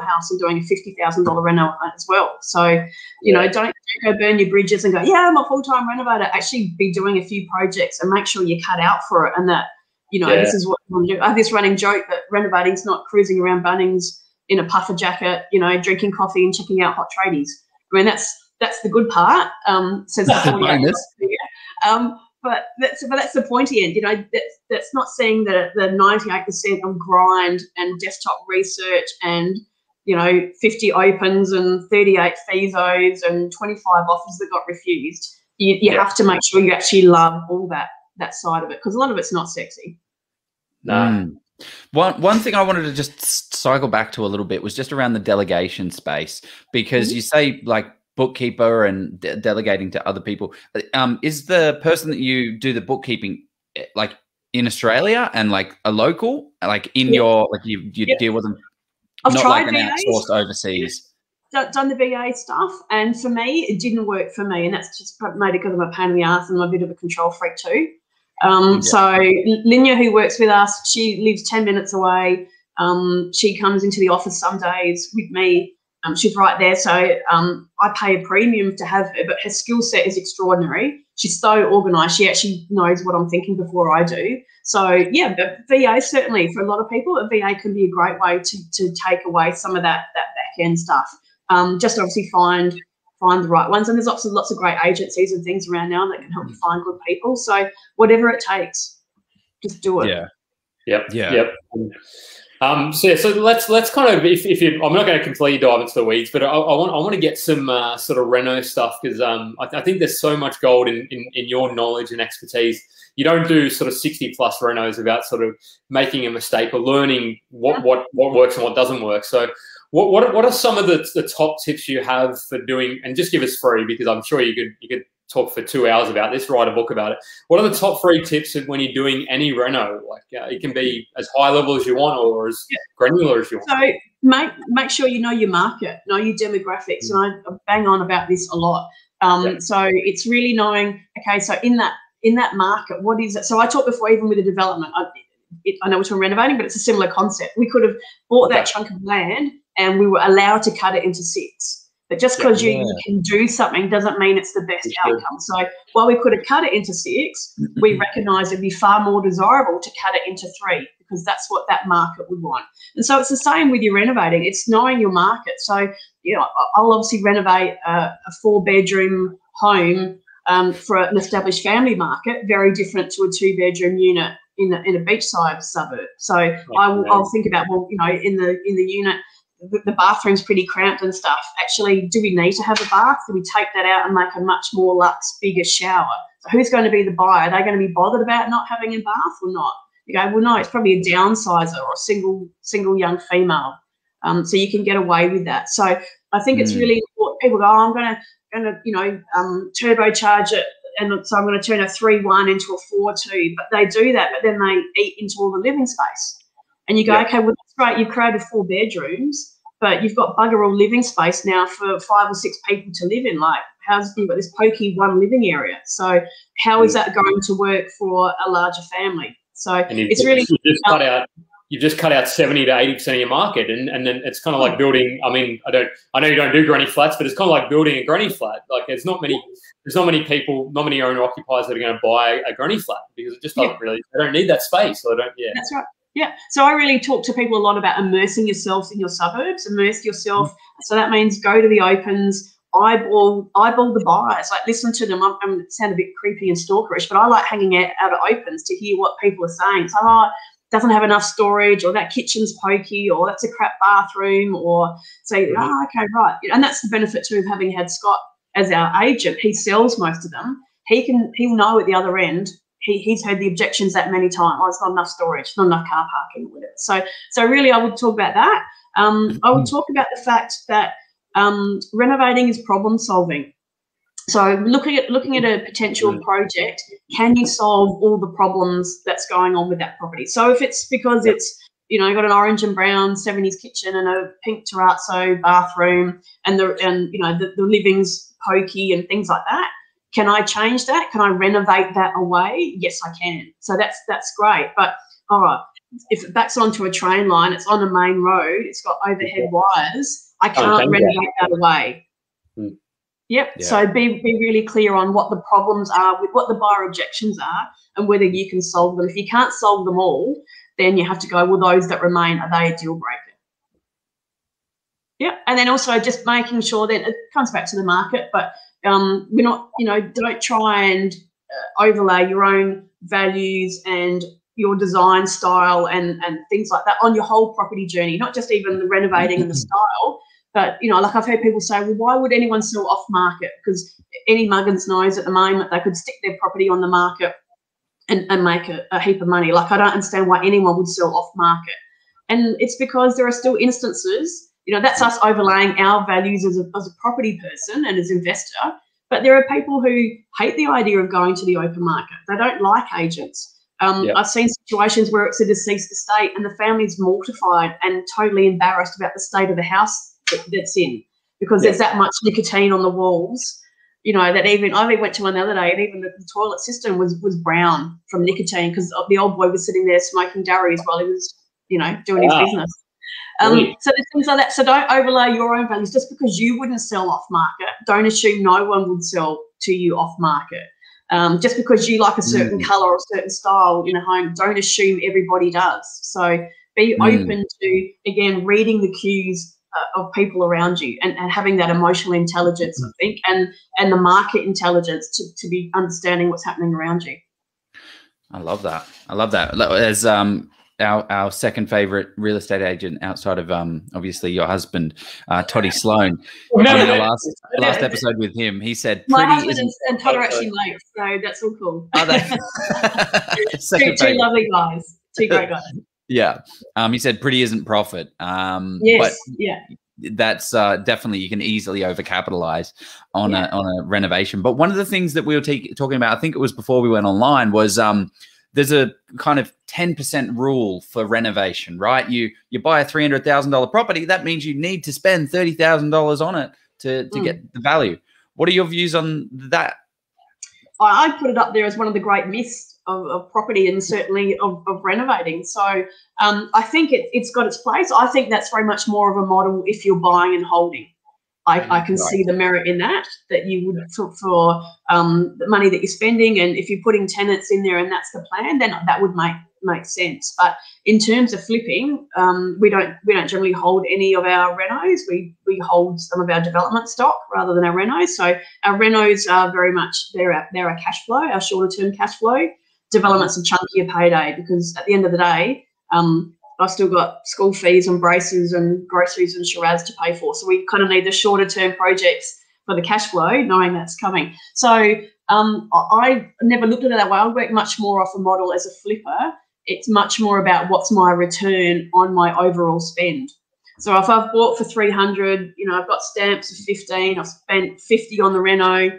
house and doing a $50,000 reno as well. So, don't go burn your bridges and go, yeah, I'm a full-time renovator. Actually be doing a few projects and make sure you're cut out for it, and that, this is what you want to do. I have this running joke that renovating's not cruising around Bunnings in a puffer jacket, drinking coffee and checking out hot tradies. I mean, that's the good part. Says but that's the pointy end. That's not seeing the 98% of grind and desktop research and 50 opens and 38 FISOs and 25 offers that got refused. You have to make sure you actually love all that side of it, because a lot of it's not sexy. No. One thing I wanted to just cycle back to a little bit was just around the delegation space, because you say like bookkeeper and delegating to other people. Is the person that you do the bookkeeping like in Australia and like a local, like in your, like you deal with them? I've not tried like an outsourced overseas. Done the VA stuff, and for me it didn't work for me, and that's just made it kind of a pain in the ass, and I'm a bit of a control freak too. So Linnea, who works with us, she lives 10 minutes away. She comes into the office some days with me. She's right there. So I pay a premium to have her, but her skill set is extraordinary. She's so organised. She actually knows what I'm thinking before I do. So, yeah, but VA certainly, for a lot of people, a VA can be a great way to take away some of that back-end stuff. Just obviously find the right ones, and there's lots of great agencies and things around now that can help you find good people. So whatever it takes, just do it. So let's kind of, I'm not going to completely dive into the weeds, but I want to get some sort of reno stuff, because I think there's so much gold in your knowledge and expertise. You don't do sort of 60+ renos without sort of making a mistake or learning what works and what doesn't work. So What are some of the top tips you have for doing, and just give us three, because I'm sure you could talk for 2 hours about this, write a book about it. What are the top three tips when you're doing any reno? Like it can be as high level as you want or as granular as you want. So make sure you know your market, know your demographics, and I bang on about this a lot. So it's really knowing, okay, so in that market, what is it? So I talked before even with the development. I know we're talking renovating, but it's a similar concept. We could have bought that chunk of land and we were allowed to cut it into 6. But just because you can do something doesn't mean it's the best outcome. So while we could have cut it into 6, we recognise it'd be far more desirable to cut it into 3, because that's what that market would want. And so it's the same with your renovating. It's knowing your market. So, I'll obviously renovate a 4-bedroom home for an established family market, very different to a 2-bedroom unit in a beachside suburb. So I'll think about, well, in the unit, the bathroom's pretty cramped and stuff. Actually, do we need to have a bath? Do we take that out and make a much more luxe, bigger shower? So who's going to be the buyer? Are they going to be bothered about not having a bath or not? You go, well, no, it's probably a downsizer or a single young female. So you can get away with that. So I think it's really important. People go, oh, I'm going to turbocharge it. And so I'm going to turn a 3-1 into a 4-2. But they do that, but then they eat into all the living space. And you go, okay, well, that's great. You've created 4 bedrooms, but you've got bugger all living space now for 5 or 6 people to live in. Like, you've got this pokey one living area. So how is that going to work for a larger family? So it's really – You've just cut out 70 to 80% of your market, and then it's kind of like building. I mean, I know you don't do granny flats, but it's kind of like building a granny flat. Like, there's not many people, not many owner occupiers that are going to buy a granny flat, because it just doesn't really. They don't need that space, so they don't. Yeah, that's right. Yeah, so I really talk to people a lot about immersing yourselves in your suburbs, immerse yourself. So that means go to the opens. eyeball the buyers, like listen to them. I mean, it sounds a bit creepy and stalkerish, but I like hanging out at opens to hear what people are saying. So, oh, it doesn't have enough storage, or that kitchen's pokey, or that's a crap bathroom, or say, oh, okay, right. And that's the benefit too of having had Scott as our agent. He sells most of them. He'll know at the other end. He's heard the objections that many times. Oh, it's not enough storage, not enough car parking, whatever. So really, I would talk about that. I would talk about the fact that renovating is problem solving. So looking at a potential project, can you solve all the problems that's going on with that property? So if it's because it's, you know, got an orange and brown 70s kitchen and a pink terrazzo bathroom, and the living's pokey and things like that. Can I change that? Can I renovate that away? Yes, I can. So that's great. But all right, if it backs onto a train line, it's on a main road, it's got overhead wires, I can't renovate that away. Mm. Yep. Yeah. So be really clear on what the problems are, with what the buyer objections are, and whether you can solve them. If you can't solve them all, then you have to go, well, those that remain, are they a deal breaker? Yeah. And then also just making sure that it comes back to the market, but we're not, you know, don't try and overlay your own values and your design style and things like that on your whole property journey, not just even the renovating and the style. But, you know, like I've heard people say, well, why would anyone sell off market? Because any muggins knows at the moment they could stick their property on the market and make a heap of money. Like, I don't understand why anyone would sell off market. And it's because there are still instances, you know, that's us overlaying our values as a property person and as investor. But there are people who hate the idea of going to the open market. They don't like agents. I've seen situations where it's a deceased estate and the family's mortified and totally embarrassed about the state of the house that's in, because there's that much nicotine on the walls, you know, that even I went to one the other day, and even the toilet system was brown from nicotine, because the old boy was sitting there smoking durries while he was, you know, doing his business. So there's things like that. So don't overlay your own values. Just because you wouldn't sell off market, don't assume no one would sell to you off market. Just because you like a certain colour or a certain style in a home, don't assume everybody does. So be open to, again, reading the cues of people around you, and having that emotional intelligence, I think, and the market intelligence to be understanding what's happening around you. I love that. I love that. As our second favorite real estate agent outside of obviously your husband, Toddy Sloan. Last episode with him, he said my husband and Todd are actually mates, so that's all cool. Are they? two lovely guys, two great guys. Yeah. He said pretty isn't profit. Yes, but yeah, that's definitely, you can easily overcapitalize on a renovation. But one of the things that we were talking about, I think it was before we went online, was there's a kind of 10% rule for renovation, right? You buy a $300,000 property, that means you need to spend $30,000 on it to get the value. What are your views on that? I put it up there as one of the great myths of property, and certainly of renovating. So I think it's got its place. I think that's very much more of a model if you're buying and holding. I can see the merit in that you would for the money that you're spending, and if you're putting tenants in there and that's the plan, then that would make sense. But in terms of flipping, we don't generally hold any of our renos. We hold some of our development stock rather than our renos. So our renos are very much they're our cash flow, our shorter term cash flow. Developments are chunkier payday, because at the end of the day, I've still got school fees and braces and groceries and Shiraz to pay for. So we kind of need the shorter term projects for the cash flow, knowing that's coming. So I never looked at it that way. I work much more off a model as a flipper. It's much more about what's my return on my overall spend. So if I've bought for 300, you know, I've got stamps of 15, I've spent 50 on the reno,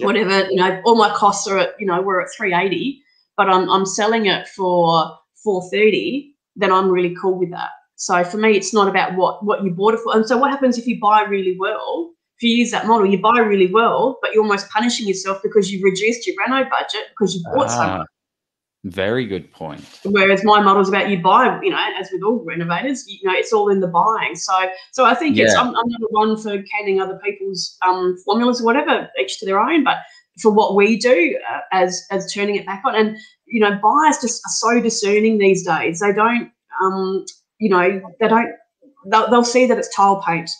whatever, you know, all my costs are at, you know, we're at 380. But I'm selling it for 430, then I'm really cool with that. So for me, it's not about what you bought it for. And so what happens if you buy really well? If you use that model, you buy really well, but you're almost punishing yourself because you've reduced your reno budget because you bought something. Very good point. Whereas my model is about you buy, you know, as with all renovators, you know, it's all in the buying. So I think it's, I'm not one for canning other people's formulas or whatever, each to their own, but for what we do as turning it back on. And, you know, buyers just are so discerning these days. They don't, you know, they'll see that it's tile paint.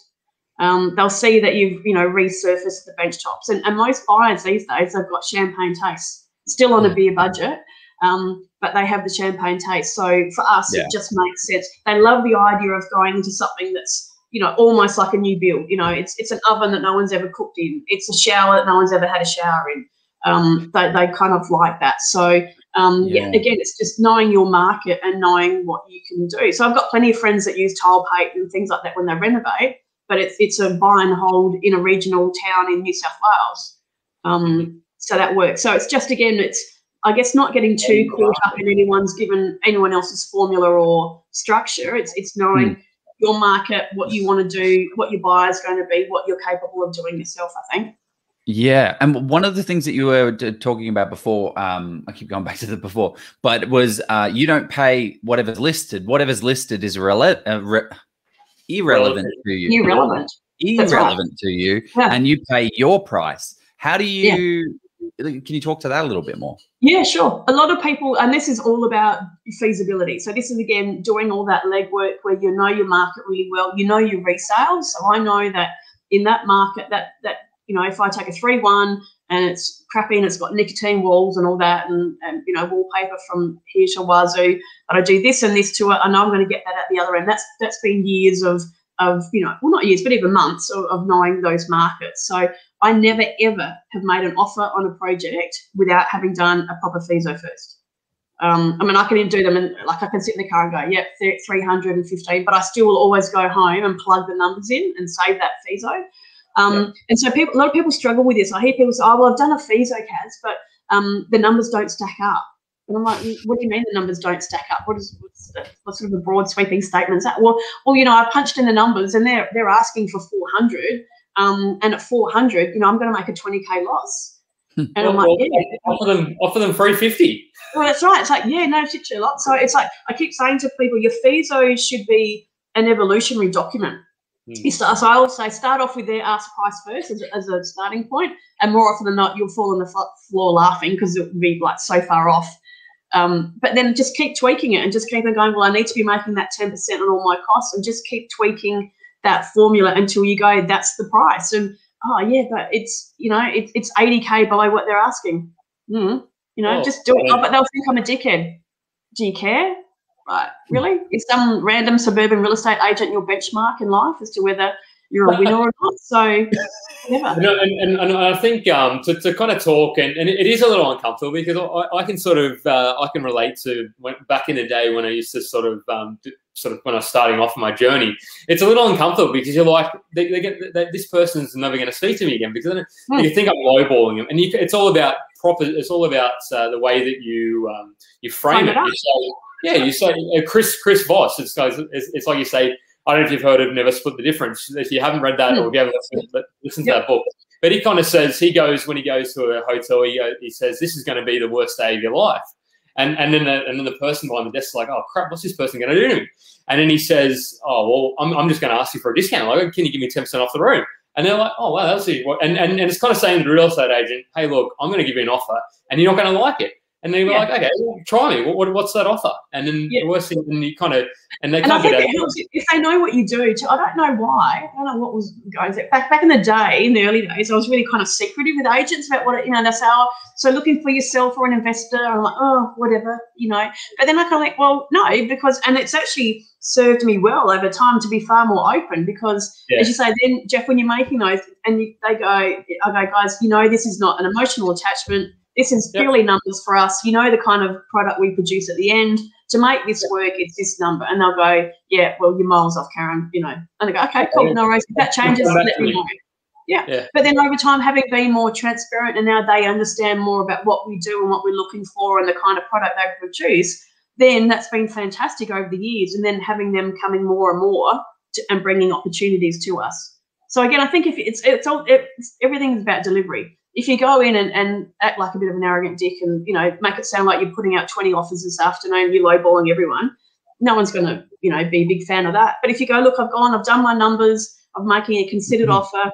They'll see that you've, resurfaced the bench tops. And most buyers these days, they've got champagne tastes, still on a beer budget, but they have the champagne taste. So for us, it just makes sense. They love the idea of going into something that's, almost like a new build. It's an oven that no one's ever cooked in. It's a shower that no one's ever had a shower in. They kind of like that. So, again, it's just knowing your market and knowing what you can do. So I've got plenty of friends that use tile paint and things like that when they renovate, but it's a buy and hold in a regional town in New South Wales. So that works. So it's just, again, it's not getting too caught up in anyone else's formula or structure. It's knowing your market, what you want to do, what your buyer's going to be, what you're capable of doing yourself, I think. Yeah. And one of the things that you were talking about before, I keep going back to the before, but it was you don't pay whatever's listed. Whatever's listed is irrelevant to you. Irrelevant right. to you. Yeah. And you pay your price. How do you, can you talk to that a little bit more? Yeah, sure. A lot of people, and this is all about feasibility. So this is, again, doing all that legwork where you know your market really well, you know your resales. So I know that in that market that if I take a 3-1 and it's crappy and it's got nicotine walls and all that and wallpaper from here to Wazoo, but I do this and this to it, I know I'm going to get that at the other end. That's been years of not years, but even months of knowing those markets. So I never, ever have made an offer on a project without having done a proper FISO first. I can do them and I can sit in the car and go, 315, but I still will always go home and plug the numbers in and save that FISO. And so a lot of people struggle with this. I hear people say, I've done a FISO, Kaz, but the numbers don't stack up. And I'm like, what do you mean the numbers don't stack up? What sort of a broad sweeping statement is that? Well, I punched in the numbers and they're asking for 400, and at 400, I'm going to make a 20K loss. And I'm like, offer them 350. Well, that's right. It's like, no shit, you lot. So it's like I keep saying to people, your FISO should be an evolutionary document. So I always say start off with their ask price first as a starting point, and more often than not you'll fall on the floor laughing because it would be like so far off. But then just keep tweaking it and just keep on going, I need to be making that 10% on all my costs, and just keep tweaking that formula until you go, that's the price. And, but it's, it's 80K below what they're asking. Just do it. But they'll think I'm a dickhead. Do you care? Right, really? It's some random suburban real estate agent your benchmark in life as to whether you're a winner or not. So, whatever. And I think to kind of talk, and it is a little uncomfortable because I can sort of I can relate to back in the day when I used to sort of when I was starting off my journey. It's a little uncomfortable because you're like, this person's never going to speak to me again, because then you think I'm lowballing them, and it's all about proper. It's all about the way that you frame it. Yeah, you say Chris Voss. It's like you say. I don't know if you've heard of Never Split the Difference. If you haven't read that or if you haven't listened to that book, but he kind of says when he goes to a hotel, he says this is going to be the worst day of your life, and then the person behind the desk is like, oh crap, what's this person going to do to me? And then he says, I'm just going to ask you for a discount. Like, can you give me 10% off the room? And they're like, oh wow, that's and it's kind of saying to the real estate agent, hey look, I'm going to give you an offer, and you're not going to like it. And they were like, okay, try me. What's that offer? And then the worst thing, and you kind of, and they can't get out. If they know what you do, I don't know why. I don't know what was going on. Back in the day, in the early days, I was really kind of secretive with agents about what, that's how. So looking for yourself or an investor, I'm like, whatever, But then I kind of like, no, because, and it's actually served me well over time to be far more open because, as you say, then, Jeff, when you're making those, and I go, guys, this is not an emotional attachment. This is purely numbers for us. The kind of product we produce at the end. To make this work, it's this number. And they'll go, you're miles off, Karen, And they go, okay, cool, no worries. If that changes, let me know. Yeah. But then over time, having been more transparent and now they understand more about what we do and what we're looking for and the kind of product they produce, then that's been fantastic over the years. And then having them coming more and more and bringing opportunities to us. So, again, I think if it's everything is about delivery. If you go in and act like a bit of an arrogant dick and, make it sound like you're putting out 20 offers this afternoon, you're lowballing everyone, no one's going to, be a big fan of that. But if you go, look, I've done my numbers, I'm making a considered offer,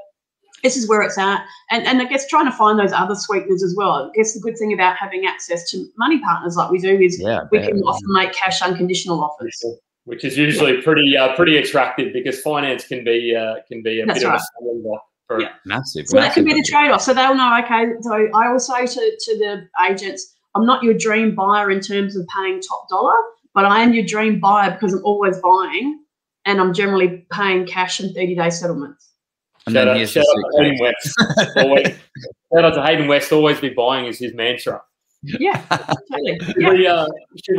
this is where it's at. And I guess trying to find those other sweeteners as well. I guess the good thing about having access to money partners like we do is we can often make cash unconditional offers. which is usually pretty attractive because finance can be a That's bit right. of a for yeah. massive. So that can be the trade-off. So they'll know, okay, so I will say to the agents, I'm not your dream buyer in terms of paying top dollar, but I am your dream buyer because I'm always buying and I'm generally paying cash and 30-day settlements. Shout out to Hayden West, always be buying is his mantra. Yeah, totally. Yeah.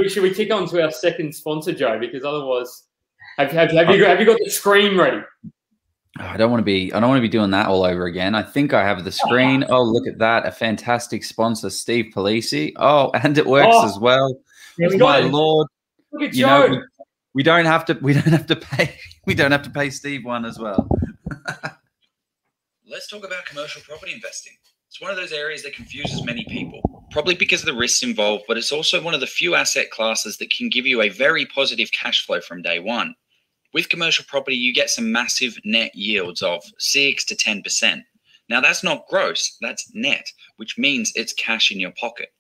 Should we tick on to our second sponsor, Joe? Because otherwise, have you got the screen ready? I don't want to be doing that all over again. I think I have the screen. Oh, look at that! A fantastic sponsor, Steve Polisi. Oh, and it works as well. My lord, look at Joe. We don't have to pay Steve one as well. Let's talk about commercial property investing. It's one of those areas that confuses many people, probably because of the risks involved, but it's also one of the few asset classes that can give you a very positive cash flow from day one. With commercial property, you get some massive net yields of 6 to 10%. Now, that's not gross, that's net, which means it's cash in your pocket.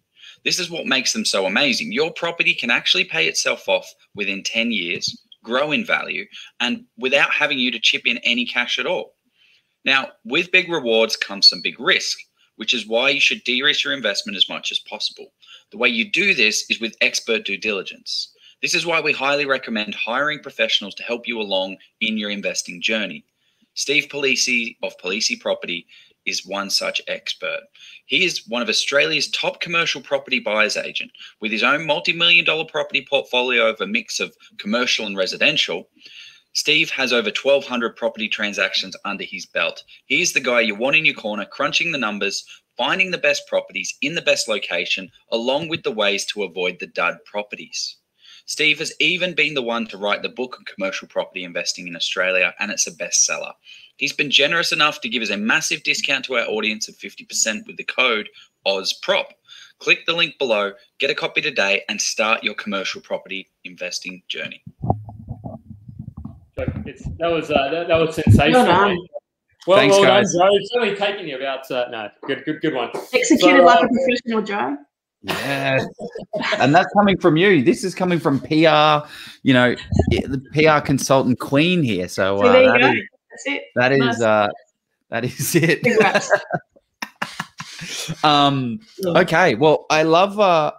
This is what makes them so amazing. Your property can actually pay itself off within 10 years, grow in value, and without having you to chip in any cash at all. Now, with big rewards comes some big risk, which is why you should de-risk your investment as much as possible. The way you do this is with expert due diligence. This is why we highly recommend hiring professionals to help you along in your investing journey. Steve Polisi of Polisi Property is one such expert. He is one of Australia's top commercial property buyers agent with his own multi-million-dollar property portfolio of a mix of commercial and residential. Steve has over 1,200 property transactions under his belt. He's the guy you want in your corner, crunching the numbers, finding the best properties in the best location, along with the ways to avoid the dud properties. Steve has even been the one to write the book on commercial property investing in Australia, and it's a bestseller. He's been generous enough to give us a massive discount to our audience of 50% with the code OzProp. Click the link below, get a copy today, and start your commercial property investing journey. That was sensational. Well done, Joe. It's only taken you about good one. Executed like a professional, Joe. Yeah, and that's coming from you. This is coming from PR. You know, the PR consultant queen here. So there you go. That's it. That is it. Congrats. Okay. Well, I love that.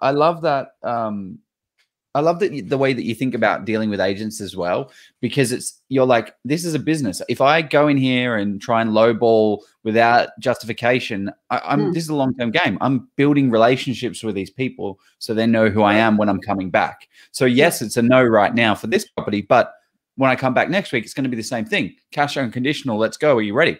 I love that the way that you think about dealing with agents as well, because you're like, this is a business. If I go in here and try and lowball without justification, this is a long-term game. I'm building relationships with these people so they know who I am when I'm coming back. So yes, it's a no right now for this property, but when I come back next week, it's going to be the same thing. Cash unconditional. Let's go. Are you ready?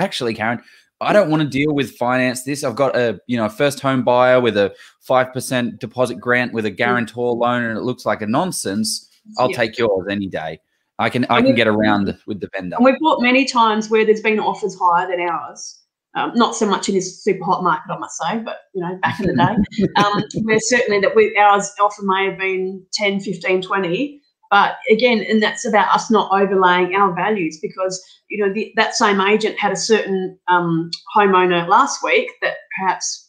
Actually, Karen, I don't want to deal with finance. This, I've got a first home buyer with a 5% deposit grant with a guarantor loan, and it looks like a nonsense. I'll take yours any day. I can get around with the vendor. And we've bought many times where there's been offers higher than ours. Not so much in this super hot market, I must say, but back in the day, where certainly ours often may have been 10, 15, 20. But again, and that's about us not overlaying our values, because that same agent had a certain homeowner last week that perhaps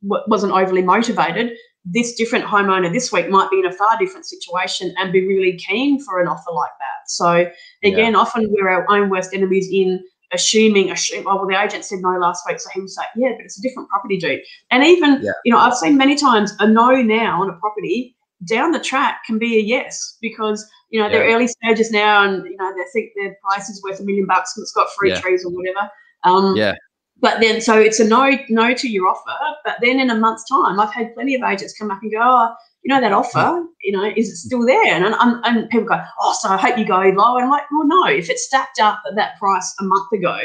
wasn't overly motivated. This different homeowner this week might be in a far different situation and be really keen for an offer like that. So again, often we're our own worst enemies in assuming, oh, well, the agent said no last week, so he was like, yeah, but it's a different property, dude. And even I've seen many times a no now on a property down the track can be a yes, because they're early stages now, and they think their price is worth $1 million and it's got free trees or whatever. But then, so it's a no to your offer. But then in a month's time, I've had plenty of agents come up and go, oh, that offer, is it still there? And people go, oh, so I hope you go low. And I'm like, well, no, if it stacked up at that price a month ago,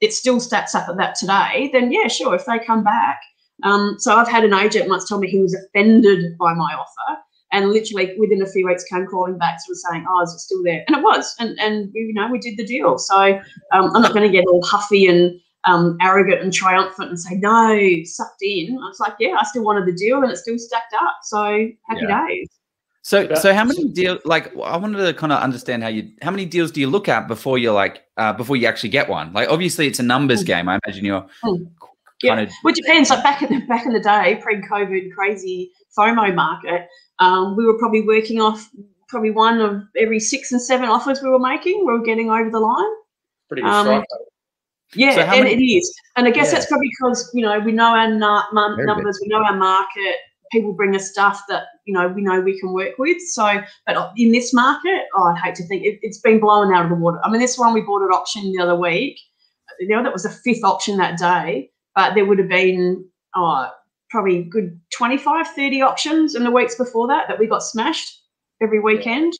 it still stacks up at that today. Then yeah, sure, if they come back. So I've had an agent once tell me he was offended by my offer, and literally within a few weeks came calling back sort of saying, oh, is it still there? And it was, and we did the deal. So I'm not going to get all huffy and arrogant and triumphant and say, no, sucked in. I was like, yeah, I still wanted the deal and it still stacked up. So happy days. So how many deals, like, I wanted to kind of understand how many deals do you look at before you're like, before you actually get one? Like, obviously it's a numbers game. I imagine you're kind of, well, it depends. Like back in the day, pre-COVID, crazy FOMO market, we were probably working off probably one of every 6 and 7 offers we were making, we were getting over the line. Pretty good strike. Yeah, so and it is. And I guess that's probably because, you know, we know our numbers, we know our market, people bring us stuff that, you know, we know we can work with. So, but in this market, I'd hate to think, it's been blown out of the water. I mean, this one we bought at auction the other week. You know, that was the 5th auction that day, but there would have been probably good 25, 30 auctions in the weeks before that that we got smashed every weekend.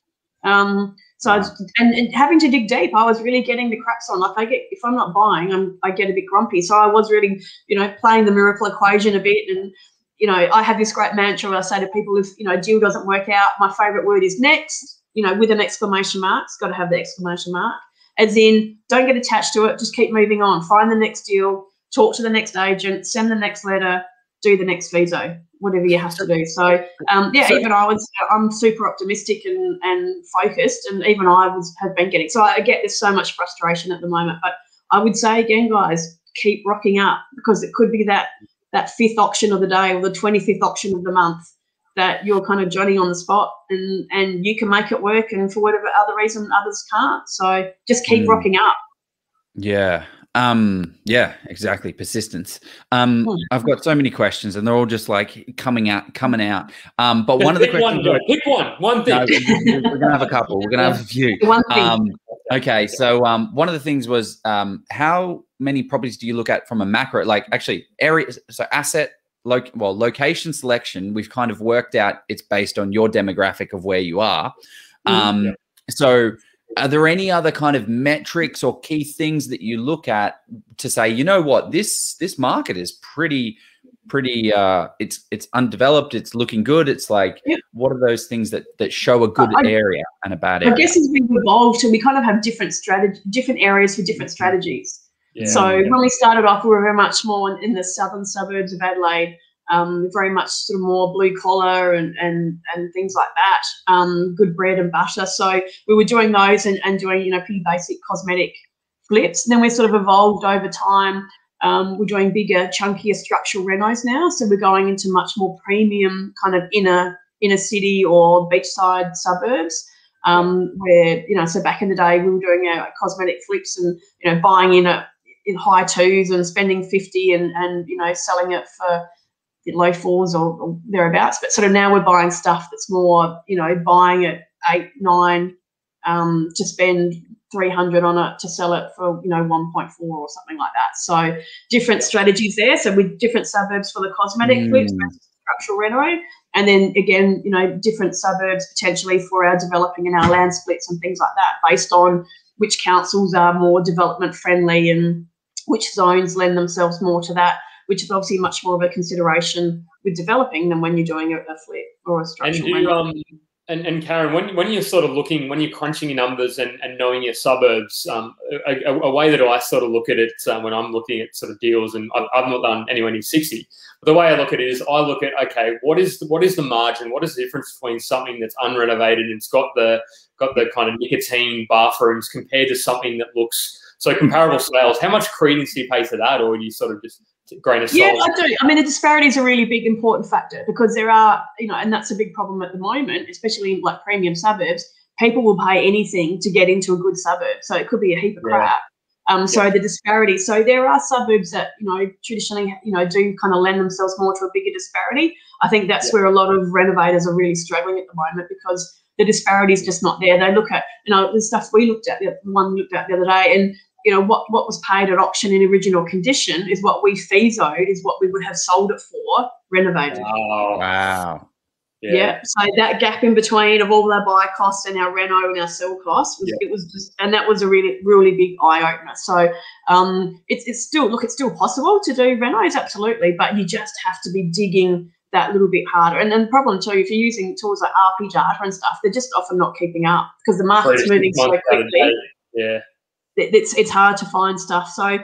So, and having to dig deep, I was really getting the craps on. Like, if I'm not buying, I get a bit grumpy. So I was really, you know, playing the miracle equation a bit. And, you know, I have this great mantra where I say to people, if, you know, deal doesn't work out, my favourite word is next, you know, with an exclamation mark. It's got to have the exclamation mark. As in, don't get attached to it. Just keep moving on. Find the next deal, talk to the next agent, send the next letter, do the next viso, whatever you have to do. So, yeah, so, even I was, I'm super optimistic and focused, and even I was, have been getting. So I get there's so much frustration at the moment. But I would say, again, guys, keep rocking up, because it could be that 5th auction of the day or the 25th auction of the month that you're kind of Johnny on the spot, and you can make it work, and for whatever other reason others can't. So just keep rocking up. Yeah. Yeah, exactly. Persistence. I've got so many questions, and they're all just like coming out. But one of the questions, pick one thing. No, we're gonna have a couple. We're gonna have a few. One thing. Okay. So one of the things was how many properties do you look at from a macro, like actually area, so asset, location selection? We've kind of worked out it's based on your demographic of where you are. So are there any other kind of metrics or key things that you look at to say, you know what, this market is pretty it's undeveloped, it's looking good, it's like, what are those things that show a good area and a bad area? I guess as we've evolved, and we kind of have different areas for different strategies. When we started off, we were very much more in the southern suburbs of Adelaide, very much sort of more blue collar and things like that, good bread and butter. So we were doing those and doing, you know, pretty basic cosmetic flips. And then we sort of evolved over time. We're doing bigger, chunkier structural renos now. So we're going into much more premium kind of inner city or beachside suburbs, where, you know, so back in the day we were doing our cosmetic flips and, you know, buying in high twos and spending 50 and, you know, selling it for low fours or thereabouts. But sort of now we're buying stuff that's more, you know, buying at 8, 9 to spend 300 on it to sell it for, you know, 1.4 or something like that. So different strategies there. So with different suburbs for the cosmetic flips, structural reno, and then again, you know, different suburbs potentially for our developing and our land splits and things like that, based on which councils are more development friendly and which zones lend themselves more to that, which is obviously much more of a consideration with developing than when you're doing a flip or a structural. And Karen, when you're sort of looking, when you're crunching your numbers and knowing your suburbs, a way that I sort of look at it when I'm looking at sort of deals, and I've not done anywhere near 60, but the way I look at it is I look at, okay, what is the margin? What is the difference between something that's unrenovated and it's got the kind of nicotine bathrooms compared to something that looks, so comparable sales, how much credence do you pay to that, or do you sort of just, yeah, I do. I mean, the disparity is a really big important factor, because there are, you know, and that's a big problem at the moment, especially in like premium suburbs. People will pay anything to get into a good suburb, so it could be a heap of crap. So the disparity. So there are suburbs that, you know, traditionally, you know, do kind of lend themselves more to a bigger disparity. I think that's where a lot of renovators are really struggling at the moment, because the disparity is just not there. They look at, you know, the stuff we looked at, the one we looked at the other day, and you know, what was paid at auction in original condition is what we fezoed is what we would have sold it for renovated. Oh, wow. Yeah. So that gap in between of all our buy costs and our reno and our sell costs, it was just, and that was a really, really big eye opener. So it's still, look, it's still possible to do renos, absolutely, but you just have to be digging that little bit harder. And then the problem too, if you're using tools like RP data and stuff, they're just often not keeping up because the market's moving so quickly. Yeah. It's hard to find stuff. So, you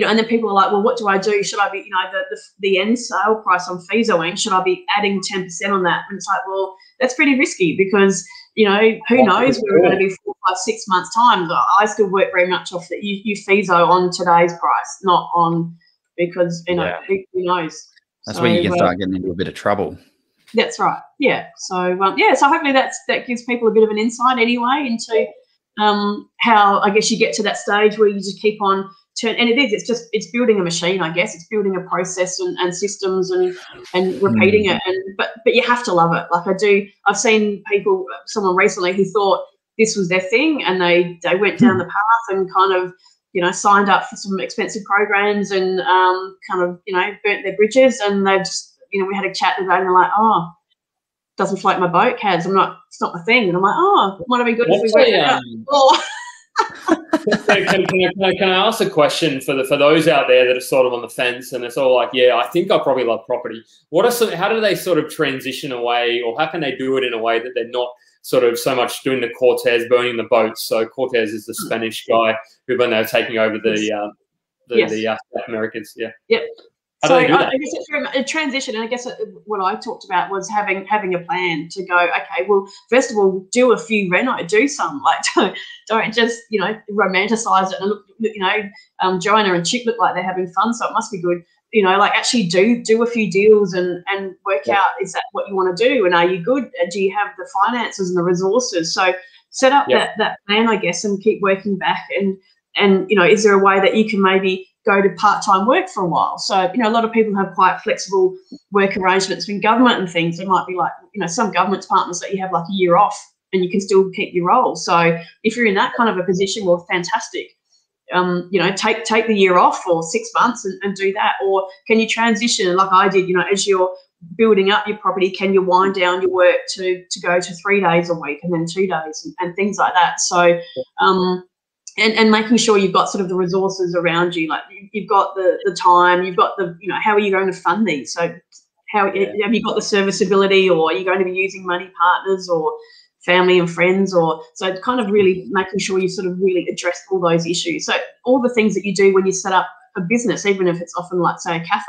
know, and then people are like, well, what do I do? Should I be, you know, the end sale price I'm fezoing, should I be adding 10% on that? And it's like, well, that's pretty risky, because, you know, who knows where we're going to be 4, 5, 6 months' time. I still work very much off that you fezo on today's price, not on, because, you know, who knows. That's so, where you can start getting into a bit of trouble. That's right. Yeah. So so hopefully that gives people a bit of an insight anyway into how I guess you get to that stage where you just keep on turning. And it's building a machine, I guess. It's building a process and systems and repeating it. And but you have to love it. Like I've seen someone recently who thought this was their thing, and they went down the path and kind of, you know, signed up for some expensive programs and kind of, you know, burnt their bridges, and they just, you know, we had a chat today and they're like, oh, doesn't float my boat, Kaz. It's not my thing. And I'm like, oh, might have been good if we went out. Can I ask a question for those out there that are sort of on the fence and it's all like, yeah, I think I probably love property. How do they sort of transition away, or how can they do it in a way that they're not sort of so much doing the Cortez, burning the boats? So Cortez is the Spanish guy who when they were taking over the South Americans. Yeah. Yep. So I guess it's a transition, and I guess what I talked about was having a plan to go, okay, well, first of all, do a few reno, do some. Like don't just, you know, romanticize it and look, you know, Joanna and Chick look like they're having fun, so it must be good. You know, like actually do a few deals and work out, is that what you want to do, and are you good? Do you have the finances and the resources? So set up that plan, I guess, and keep working back and you know, is there a way that you can maybe go to part-time work for a while? So, you know, a lot of people have quite flexible work arrangements in government and things. It might be like, you know, some government's partners that you have like a year off and you can still keep your role. So if you're in that kind of a position, well, fantastic. You know, take the year off or 6 months and do that. Or can you transition like I did, you know, as you're building up your property, can you wind down your work to go to 3 days a week and then 2 days and things like that. So, and making sure you've got sort of the resources around you, like you've got the time, you've got the, you know, how are you going to fund these? So have you got the serviceability, or are you going to be using money partners or family and friends? Or so it's kind of really making sure you sort of really address all those issues. So all the things that you do when you set up a business, even if it's often like, say, a cafe,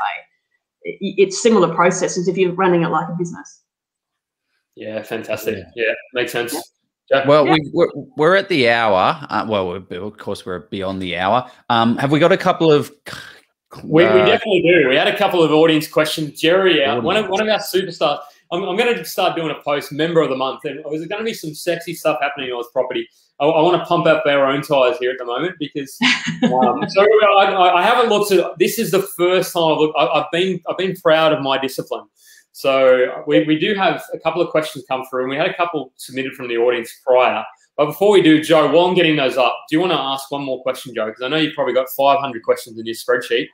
it's similar processes if you're running it like a business. Yeah, fantastic. Yeah, makes sense. Yeah. Well, we're at the hour. Of course, we're beyond the hour. Have we got a couple of? We definitely do. We had a couple of audience questions. Jerry, one of our superstars. I'm going to start doing a post, member of the month, and there's going to be some sexy stuff happening in Oz Property. I want to pump up our own tires here at the moment because I haven't looked at. This is the first time I've looked. I've been proud of my discipline. So we do have a couple of questions come through, and we had a couple submitted from the audience prior. But before we do, Joe, while I'm getting those up, do you want to ask one more question, Joe? Because I know you've probably got 500 questions in your spreadsheet.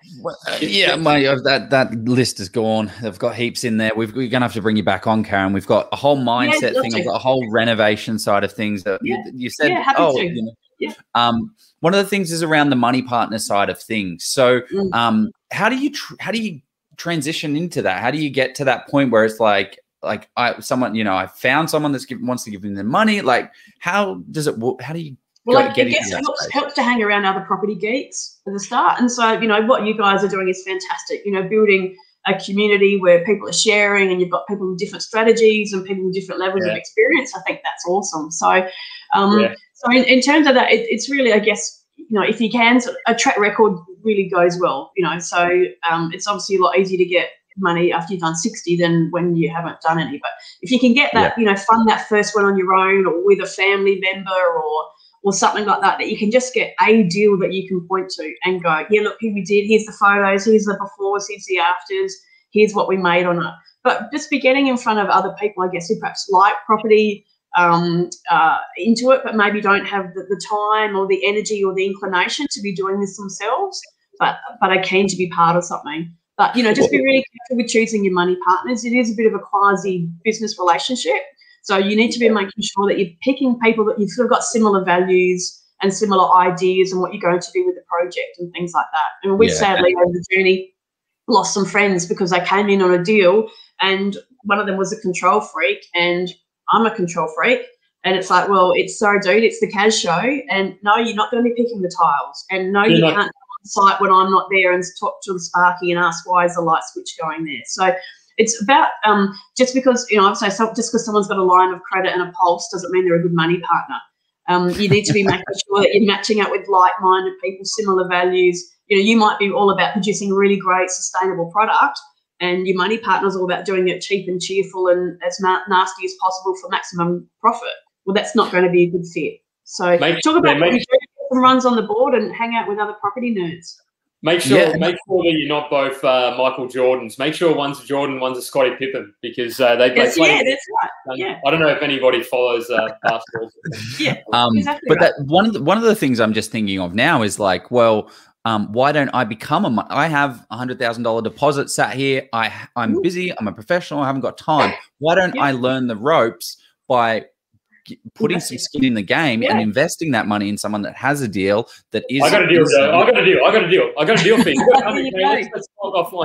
That list is gone. They've got heaps in there. We're going to have to bring you back on, Karen. We've got a whole mindset thing. We've got a whole renovation side of things. That you said, one of the things is around the money partner side of things. So how do you transition into that? How do you get to that point where it's like I found someone that wants to give them their money? Like, it helps to hang around other property geeks at the start. And so, you know, what you guys are doing is fantastic. You know, building a community where people are sharing, and you've got people with different strategies and people with different levels of experience. I think that's awesome. So, so in terms of that, it's really, I guess, you know, if you can, a track record really goes well, you know. So it's obviously a lot easier to get money after you've done 60 than when you haven't done any. But if you can get that, you know, fund that first one on your own or with a family member or something like that, that you can just get a deal that you can point to and go, yeah, look, here we did. Here's the photos. Here's the befores. Here's the afters. Here's what we made on it. But just be getting in front of other people, I guess, who perhaps like property, into it, but maybe don't have the time or the energy or the inclination to be doing this themselves, but are keen to be part of something. But, you know, just be really careful with choosing your money partners. It is a bit of a quasi business relationship. So you need to be making sure that you're picking people that you've sort of got similar values and similar ideas and what you're going to do with the project and things like that. And we sadly over the journey lost some friends because they came in on a deal, and one of them was a control freak, and I'm a control freak, and it's like, well, sorry, dude, it's the Kaz show, and no, you're not going to be picking the tiles, and no, you can't come on site when I'm not there and talk to the Sparky and ask why is the light switch going there. So it's about just because, you know, I'd say just because someone's got a line of credit and a pulse doesn't mean they're a good money partner. You need to be making sure that you're matching up with like-minded people, similar values. You know, you might be all about producing a really great sustainable product, And your money partner is all about doing it cheap and cheerful and as nasty as possible for maximum profit. Well, that's not going to be a good fit. So talk about what you do, and runs on the board, and hang out with other property nerds. Make sure that you're not both Michael Jordans. Make sure one's a Jordan, one's a Scottie Pippen, because they play. Yeah, that's right. Yeah. I don't know if anybody follows basketball. Yeah, exactly. But right. That one of the things I'm just thinking of now is like, well, why don't I become a? I have a $100,000 deposit sat here. I'm busy. I'm a professional. I haven't got time. Why don't I learn the ropes by putting some skin in the game and investing that money in someone that has a deal that is. I got a deal.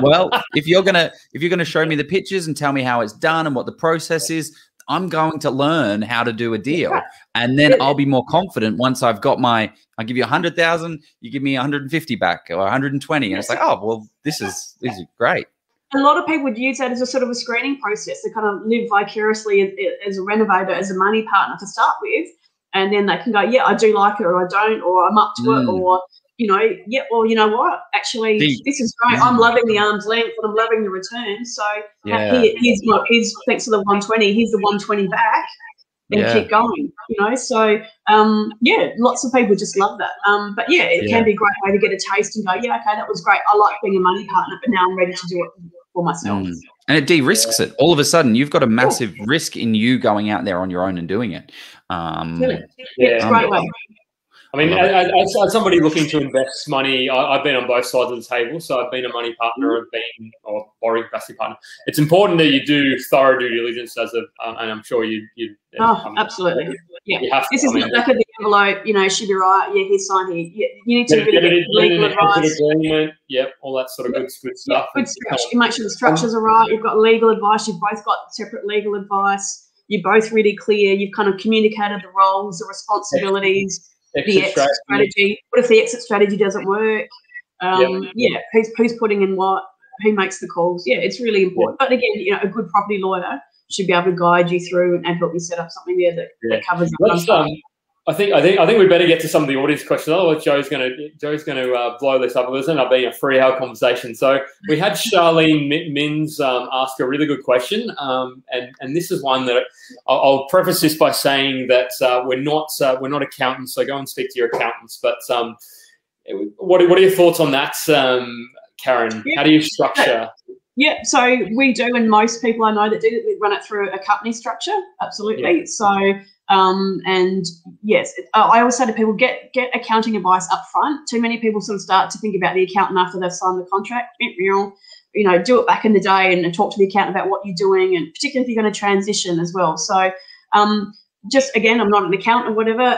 Well, if you're gonna show me the pictures and tell me how it's done and what the process is, I'm going to learn how to do a deal, and then I'll be more confident once I've got my. I give you 100,000, you give me 150 back or 120, and it's like, oh well, this is great. A lot of people would use that as a sort of a screening process. They kind of live vicariously as a renovator, as a money partner to start with, and then they can go, yeah, I do like it, or I don't, or I'm up to it, or, you know, yeah, well, you know what, actually, this is great. I'm loving the arm's length and I'm loving the return. So here's thanks to the 120, here's the 120 back, and keep going, you know. So, lots of people just love that. But, yeah, it can be a great way to get a taste and go, yeah, okay, that was great. I like being a money partner, but now I'm ready to do it for myself. And it de-risks it. All of a sudden, you've got a massive risk in you going out there on your own and doing it. It's a great way. I mean, as somebody looking to invest money, I've been on both sides of the table. So I've been a money partner, or borrowing capacity partner. It's important that you do thorough due diligence, and I'm sure you. Absolutely. Yeah. This is not back of the envelope. You know, should be right. Yeah, here's sign here. Yeah, you need to really get legal advice. Yep, all that sort of good stuff. Good structure. You make sure the structures are right. You've got legal advice. You've both got separate legal advice. You're both really clear. You've kind of communicated the roles, the responsibilities. The exit strategy. What if the exit strategy doesn't work? Who's putting in what? Who makes the calls? Yeah, it's really important. But again, you know, a good property lawyer should be able to guide you through and help you set up something there that covers. I think we better get to some of the audience questions. Otherwise, Joe's going to blow this up. There's ended up being a freehouse conversation. So we had Charlene Minns ask a really good question, and this is one that I'll preface this by saying that we're not accountants, so go and speak to your accountants. But what are your thoughts on that, Karen? How do you structure? Yeah, so we do, and most people I know that do, we run it through a company structure. Absolutely. Yeah. So. And yes, I always say to people, get accounting advice up front. Too many people sort of start to think about the accountant after they've signed the contract. You know, do it back in the day and talk to the accountant about what you're doing, and particularly if you're going to transition as well. So just, again, I'm not an accountant or whatever.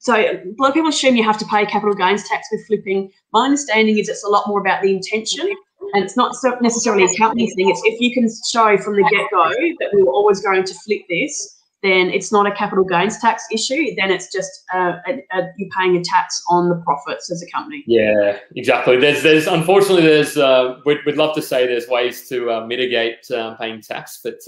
So a lot of people assume you have to pay capital gains tax with flipping. My understanding is it's a lot more about the intention, and it's not necessarily an accounting thing. It's if you can show from the get-go that we were always going to flip this, then it's not a capital gains tax issue. Then it's just you're paying a tax on the profits as a company. Yeah, exactly. Unfortunately, we'd love to say there's ways to mitigate paying tax, but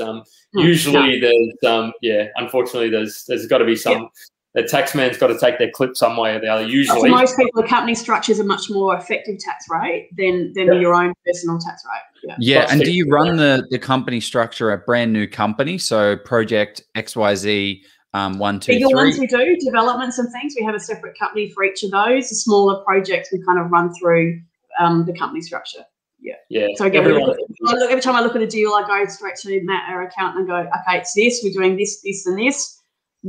usually there's got to be some. The tax man's got to take their clip some way or the other. Usually, for most people, the company structures a much more effective tax rate than your own personal tax rate. Yeah. And do you run the company structure a brand new company? So project XYZ 1, 2, 3. Bigger ones we do, developments and things. We have a separate company for each of those. The smaller projects we kind of run through the company structure. Yeah. So again, every time I look at a deal, I go straight to Matt, our accountant, and go, okay, it's this. We're doing this, this, and this.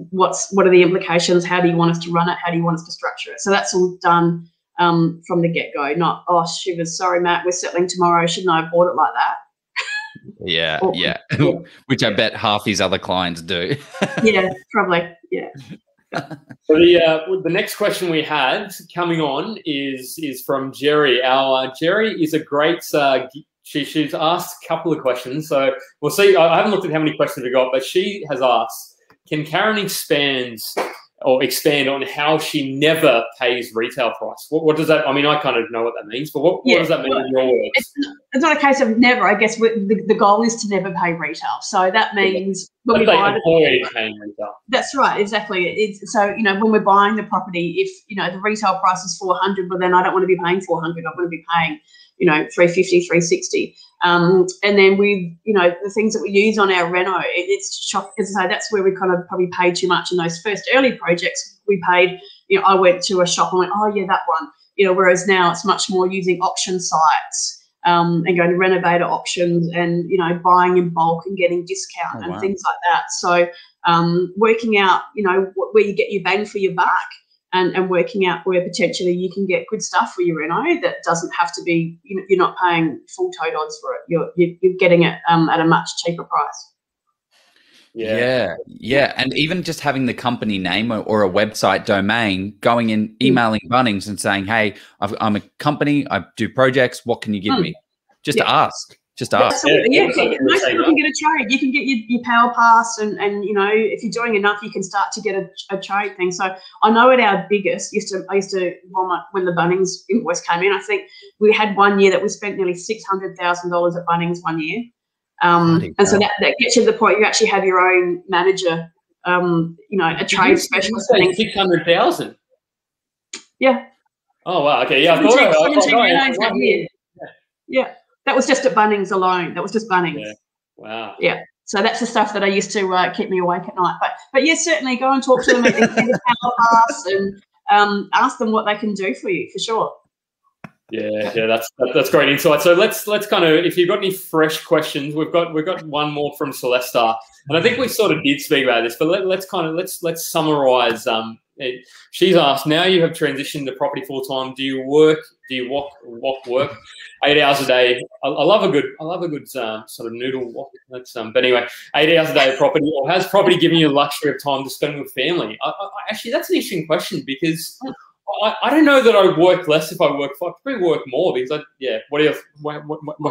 What are the implications? How do you want us to run it? How do you want us to structure it? So that's all done from the get-go, not, oh, shivers, sorry, Matt, we're settling tomorrow. Shouldn't I have bought it like that? Yeah. Which I bet half his other clients do. Yeah, probably, yeah. So the next question we had coming on is from Jerry. Our Jerry is a great she's asked a couple of questions. So we'll see. I haven't looked at how many questions we got, but she has asked, can Karen expand on how she never pays retail price? What does that? I mean, I kind of know what that means, but what does that mean in your words? It's not a case of never. I guess the goal is to never pay retail. So that means when we buy the property, that's right, exactly. So you know, when we're buying the property, if you know the retail price is $400, well then I don't want to be paying $400. I want to be paying you know, 350, 360. And then we, you know, the things that we use on our reno, it's shock. As I say, that's where we kind of probably paid too much in those first early projects. We paid, you know, I went to a shop and went, oh yeah, that one. You know, whereas now it's much more using auction sites and going to renovator auctions and, you know, buying in bulk and getting discount and things like that. So working out, you know, where you get your bang for your buck and working out where potentially you can get good stuff for your reno that doesn't have to be, you know, you're not paying full tote odds for it. You're getting it at a much cheaper price. Yeah. And even just having the company name or a website domain, going in, emailing Bunnings and saying, hey, I'm a company, I do projects, what can you give me? Just ask. Just ask. Yeah, most people can get a trade. You can get your power pass and, you know, if you're doing enough, you can start to get a trade thing. So I know at our biggest, I used to, when the Bunnings invoice came in, I think we had one year that we spent nearly $600,000 at Bunnings one year. And so that gets you to the point you actually have your own manager, you know, a trade specialist. 600,000. Yeah. Oh wow. Okay. Yeah. 17, I thought that year. Yeah. That was just at Bunnings alone. That was just Bunnings. Yeah. Wow. Yeah. So that's the stuff that I used to keep me awake at night. But yeah, certainly go and talk to them and get a power pass and ask them what they can do for you for sure. Yeah, that's great insight. So let's kind of, if you've got any fresh questions, we've got one more from Celesta, and I think we sort of did speak about this, but let's summarize. She's asked, now you have transitioned to property full time. Do you work? Do you walk 8 hours a day? I love a good sort of noodle walk. That's but anyway, 8 hours a day of property, or has property given you the luxury of time to spend with family? Actually, that's an interesting question because. I don't know that I would work less if I worked. I probably work more because What do you?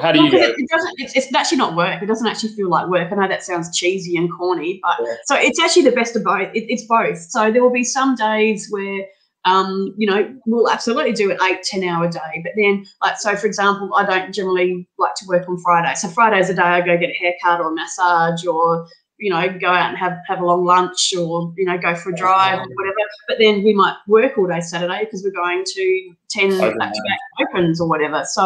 How do you go? It doesn't. It's actually not work. It doesn't actually feel like work. I know that sounds cheesy and corny, but so it's actually the best of both. It's both. So there will be some days where, you know, we'll absolutely do an 8-10 hour day. But then, like so, for example, I don't generally like to work on Friday. So Friday's a day I go get a haircut or a massage or. You know, go out and have a long lunch or, you know, go for a drive or whatever. But then we might work all day Saturday because we're going to 10 back-to-back opens or whatever. So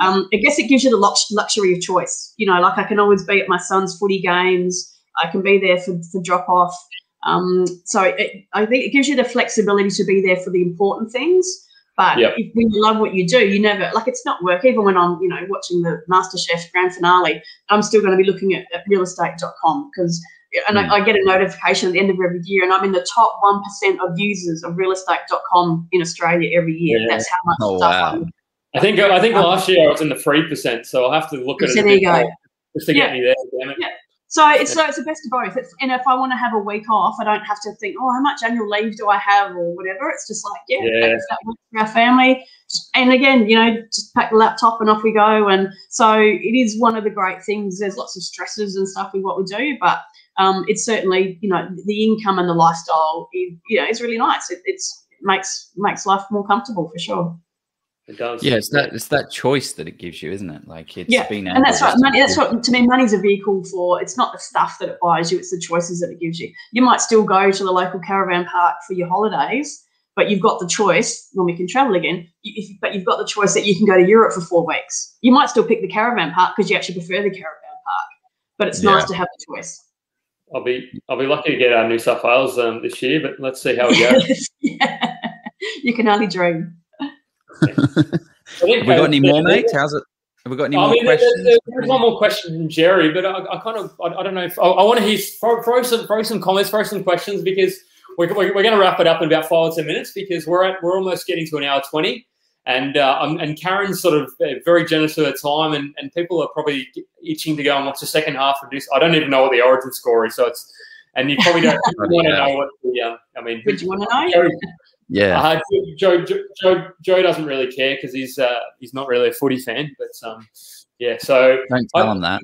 I guess it gives you the luxury of choice. You know, like I can always be at my son's footy games. I can be there for drop-off. So I think it gives you the flexibility to be there for the important things. But if, when you love what you do, you never – like it's not work. Even when I'm, you know, watching the MasterChef grand finale, I'm still going to be looking at realestate.com because – and I get a notification at the end of every year and I'm in the top 1% of users of realestate.com in Australia every year. Yeah. That's how much stuff I'm – I think last year I was in the 3%, so I'll have to look at it just to get me there. Damn it. Yeah. So it's the best of both. And if I want to have a week off, I don't have to think, oh, how much annual leave do I have or whatever. It's just like, that works for our family. And again, you know, just pack the laptop and off we go. And so it is one of the great things. There's lots of stresses and stuff with what we do, but it's certainly, you know, the income and the lifestyle, you know, is really nice. It makes life more comfortable for sure. It does. Yeah, it's that choice that it gives you, isn't it? Like it's being able, and that's what money. That's what to me, money's a vehicle for. It's not the stuff that it buys you; it's the choices that it gives you. You might still go to the local caravan park for your holidays, but you've got the choice when we can travel again. But you've got the choice that you can go to Europe for 4 weeks. You might still pick the caravan park because you actually prefer the caravan park, but it's nice to have the choice. I'll be lucky to get our New South Wales this year, but let's see how it goes. You can only dream. Have we got any more, mate? How's it? Have we got any more questions? There's one more question from Jerry, but I don't know. If, I want to hear throw some comments, throw some questions, because we're going to wrap it up in about 5 or 10 minutes because we're almost getting to an hour 20, and Karen's sort of very generous with her time, and people are probably itching to go and watch the second half of this. I don't even know what the origin score is, so it's and you probably don't want to know what the. I mean, would you want to know? Yeah, Joe doesn't really care because he's not really a footy fan, but yeah. So don't tell him that.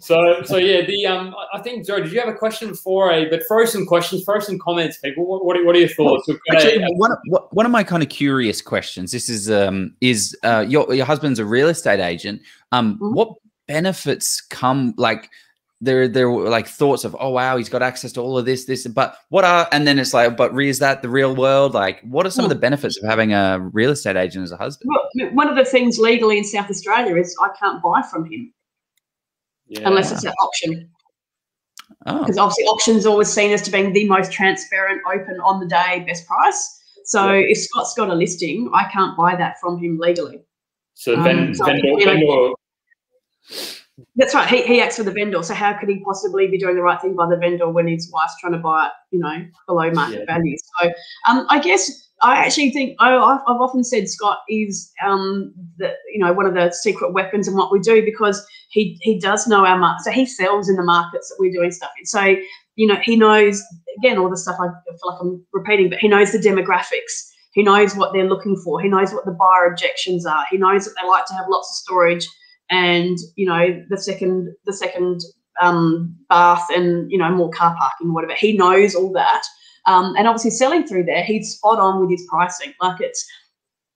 So yeah. The I think Joe, did you have a question but throw some questions, throw some comments, people. What are your thoughts? Actually, one of my kind of curious questions. This is your husband's a real estate agent. What benefits come like? there were like thoughts of, oh, wow, he's got access to all of this, but what are, and then it's like, but is that the real world? Like, what are some of the benefits of having a real estate agent as a husband? Well, one of the things legally in South Australia is I can't buy from him unless it's an auction. Because obviously auctions are always seen as to being the most transparent, open, on the day, best price. So if Scott's got a listing, I can't buy that from him legally. So vendor. That's right. He acts for the vendor. So how could he possibly be doing the right thing by the vendor when his wife's trying to buy it, you know, below market value? So I guess I actually think I've often said Scott is one of the secret weapons in what we do, because he does know our market. So he sells in the markets that we're doing stuff in. So, you know, he knows, again, all the stuff I feel like I'm repeating, but he knows the demographics. He knows what they're looking for. He knows what the buyer objections are. He knows that they like to have lots of storage and, you know, the second bath and, you know, more car parking, whatever. He knows all that. And obviously selling through there, he's spot on with his pricing. Like, it's,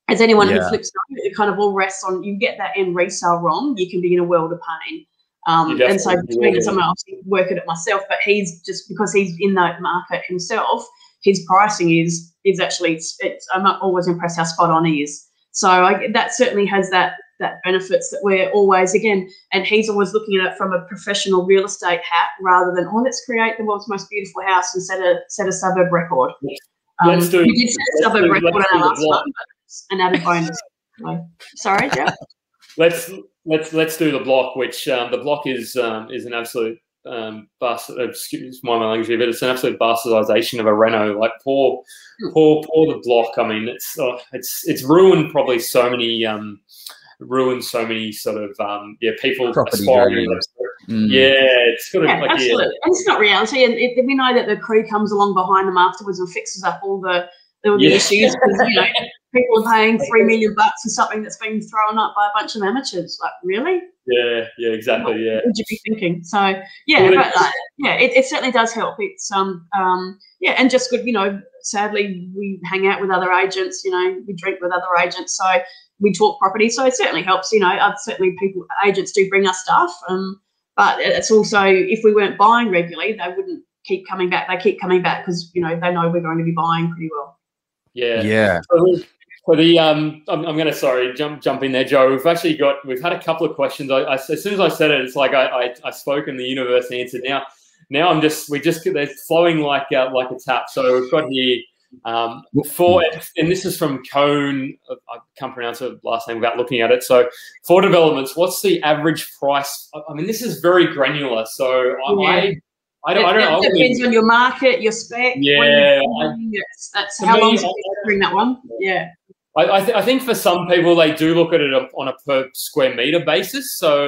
as anyone who flips over, it kind of all rests on, you get that end resale wrong, you can be in a world of pain. And so between someone else, working at myself, but he's just, because he's in that market himself, his pricing is actually, I'm always impressed how spot on he is. So that certainly has that benefits that we're always, again, and he's always looking at it from a professional real estate hat rather than, oh, let's create the world's most beautiful house and set a suburb record. Let's do it. We did set a suburb record on our last one, but it's an added bonus. So, sorry, Jeff. Let's do the block, which the block is an absolute excuse my language here, but it's an absolute bastardization of a reno. Like poor the block. I mean, it's ruined probably so many. Ruined so many sort of people aspiring. It's got to be like, absolutely, and it's not reality. And we know that the crew comes along behind them afterwards and fixes up all the issues, because, you know, people are paying $3 million for something that's been thrown up by a bunch of amateurs. Like, really? Yeah, exactly. What would you be thinking? So it certainly does help. It's and just good. You know, sadly, we hang out with other agents. You know, we drink with other agents. So we talk property, so it certainly helps. You know, agents do bring us stuff, but it's also, if we weren't buying regularly, they wouldn't keep coming back. They keep coming back because, you know, they know we're going to be buying pretty well. Yeah. So the I'm going to jump in there, Joe. We've had a couple of questions. As soon as I said it, it's like I spoke and the universe answered. Now they're flowing like a tap. So we've got here. And this is from Cone. I can't pronounce her last name without looking at it. So, for developments, what's the average price? I mean, this is very granular. So I don't know. It depends on your market, your spec. That's how long to bring that one. Yeah. I think for some people, they do look at it on a per square meter basis. So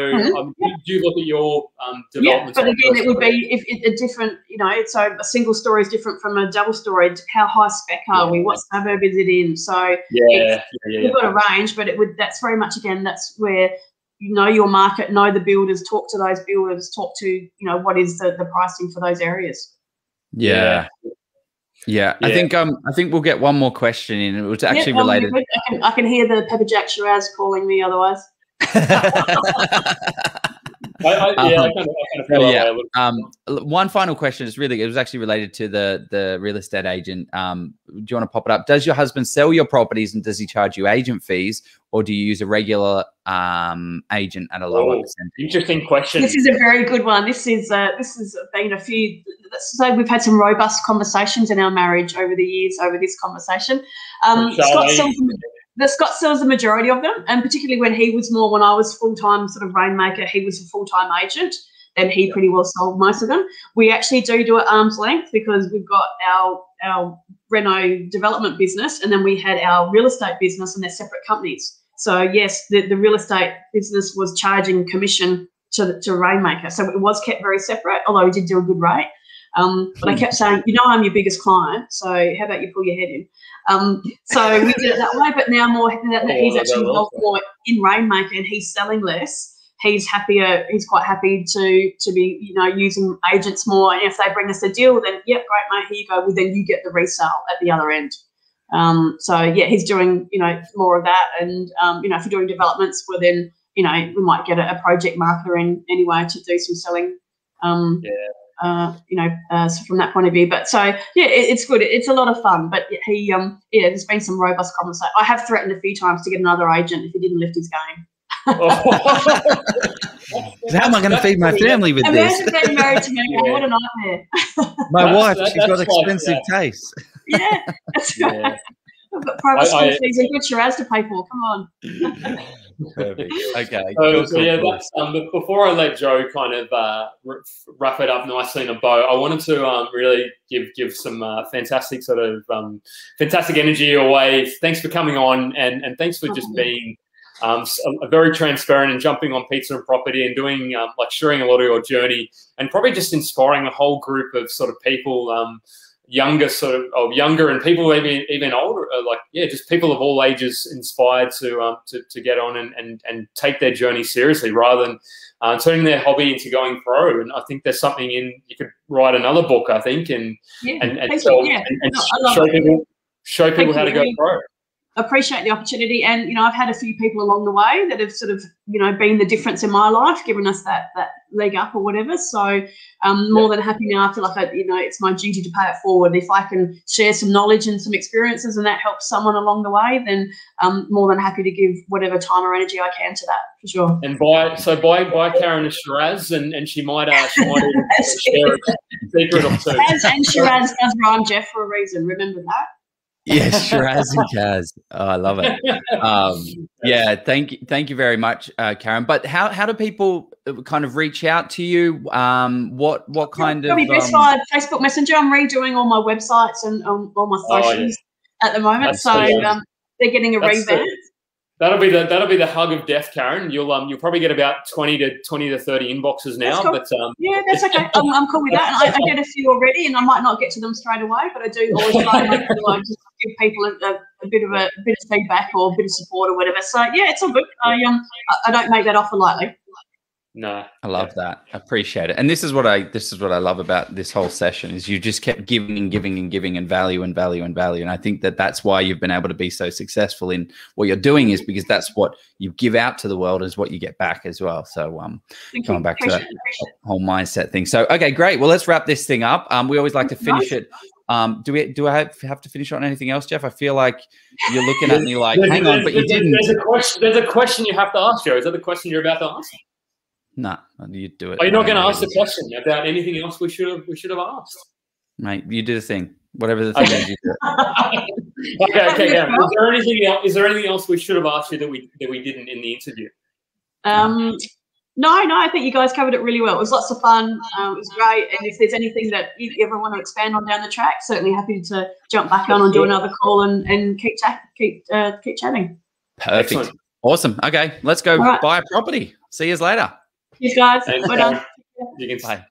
you look at your development. Yeah, but again, it would be if a different, you know, so a single story is different from a double story. How high spec are we? What suburb is it in? So you've got a range, but that's very much, again, that's where you know your market, know the builders, talk to those builders, talk to, you know, what is the pricing for those areas. I think I think we'll get one more question in. It was actually related. I can hear the Pepper Jack Shiraz calling me otherwise. One final question is really, it was actually related to the real estate agent. Do you want to pop it up? Does your husband sell your properties and does he charge you agent fees, or do you use a regular agent at a lower percentage? Interesting question. This is a very good one. This has been a few. So we've had some robust conversations in our marriage over the years over this conversation. Scott sells the majority of them, and particularly when I was full-time sort of Rainmaker, he was a full-time agent, and he pretty well sold most of them. We actually do it arm's length, because we've got our reno development business, and then we had our real estate business, and they're separate companies. So, yes, the real estate business was charging commission to Rainmaker. So it was kept very separate, although we did do a good rate. But I kept saying, you know, I'm your biggest client, so how about you pull your head in? So we did it that way, but now he's actually involved more in Rainmaker, and he's selling less. He's happier. He's quite happy to be, you know, using agents more. And if they bring us a deal, then, yep, great, mate, here you go. Well, then you get the resale at the other end. So, yeah, he's doing, you know, more of that. And, you know, if you're doing developments, well, then, you know, we might get a project marketer in anyway to do some selling So from that point of view. But so yeah, it's good. It's a lot of fun. But he, there's been some robust conversation. I have threatened a few times to get another agent if he didn't lift his game. How am I going to feed my family with this? Imagine being married to me. Yeah. What a nightmare. My wife, she's got expensive taste. Yeah, that's right. I've got private school fees and good Shiraz to pay for. Come on. Perfect. Okay. But before I let Joe kind of wrap it up nicely in a bow, I wanted to really give some fantastic sort of fantastic energy away. Thanks for coming on, and thanks for just being very transparent and jumping on Pizza and Property and doing like sharing a lot of your journey and probably just inspiring a whole group of sort of people. Younger and people even older, just people of all ages inspired to get on and take their journey seriously rather than turning their hobby into going pro. And I think there's something in, you could write another book, I think, and show people how to go pro. Appreciate the opportunity, and I've had a few people along the way that have sort of been the difference in my life, given us that leg up or whatever. So more than happy now. I feel like it's my duty to pay it forward. If I can share some knowledge and some experiences and that helps someone along the way, then more than happy to give whatever time or energy I can to that, for sure. And buy Karen a Shiraz, and she might share a secret or two. And Shiraz does rhyme, Jef, for a reason. Remember that. Yes, Shiraz and Kaz. Oh, I love it. Thank you very much, Karen. But how do people kind of reach out to you? What kind of best via Facebook Messenger? I'm redoing all my websites and all my socials at the moment, they're getting a revamp. That'll be the hug of death, Karen. You'll probably get about 20 to 30 inboxes now. Cool. But that's okay. I'm cool with that. And I get a few already, and I might not get to them straight away, but I do always try and just give people a bit of feedback or a bit of support or whatever. So yeah, it's all good. I don't make that offer lightly. No, I love that. I appreciate it. And this is what I love about this whole session is you just kept giving and value and value and value. And I think that's why you've been able to be so successful in what you're doing, is because that's what you give out to the world is what you get back as well. So coming back to that whole mindset thing. So, okay, great. Well, let's wrap this thing up. We always like to finish it. Do I have to finish on anything else, Jef? I feel like you're looking at me like, hang on, but you didn't. There's a question you have to ask, Joe. Is that the question you're about to ask? No, you do it. Are you not going to ask the question about anything else we should have asked? Mate, you do the thing. Whatever the thing is, you do it. Okay. Yeah. Is there anything else we should have asked you that we didn't in the interview? No, I think you guys covered it really well. It was lots of fun. It was great. And if there's anything that you ever want to expand on down the track, certainly happy to jump back on and do another call and keep chatting. Perfect. Excellent. Awesome. Okay, let's go buy a property. See you later. Thanks, guys. Well done. You can say.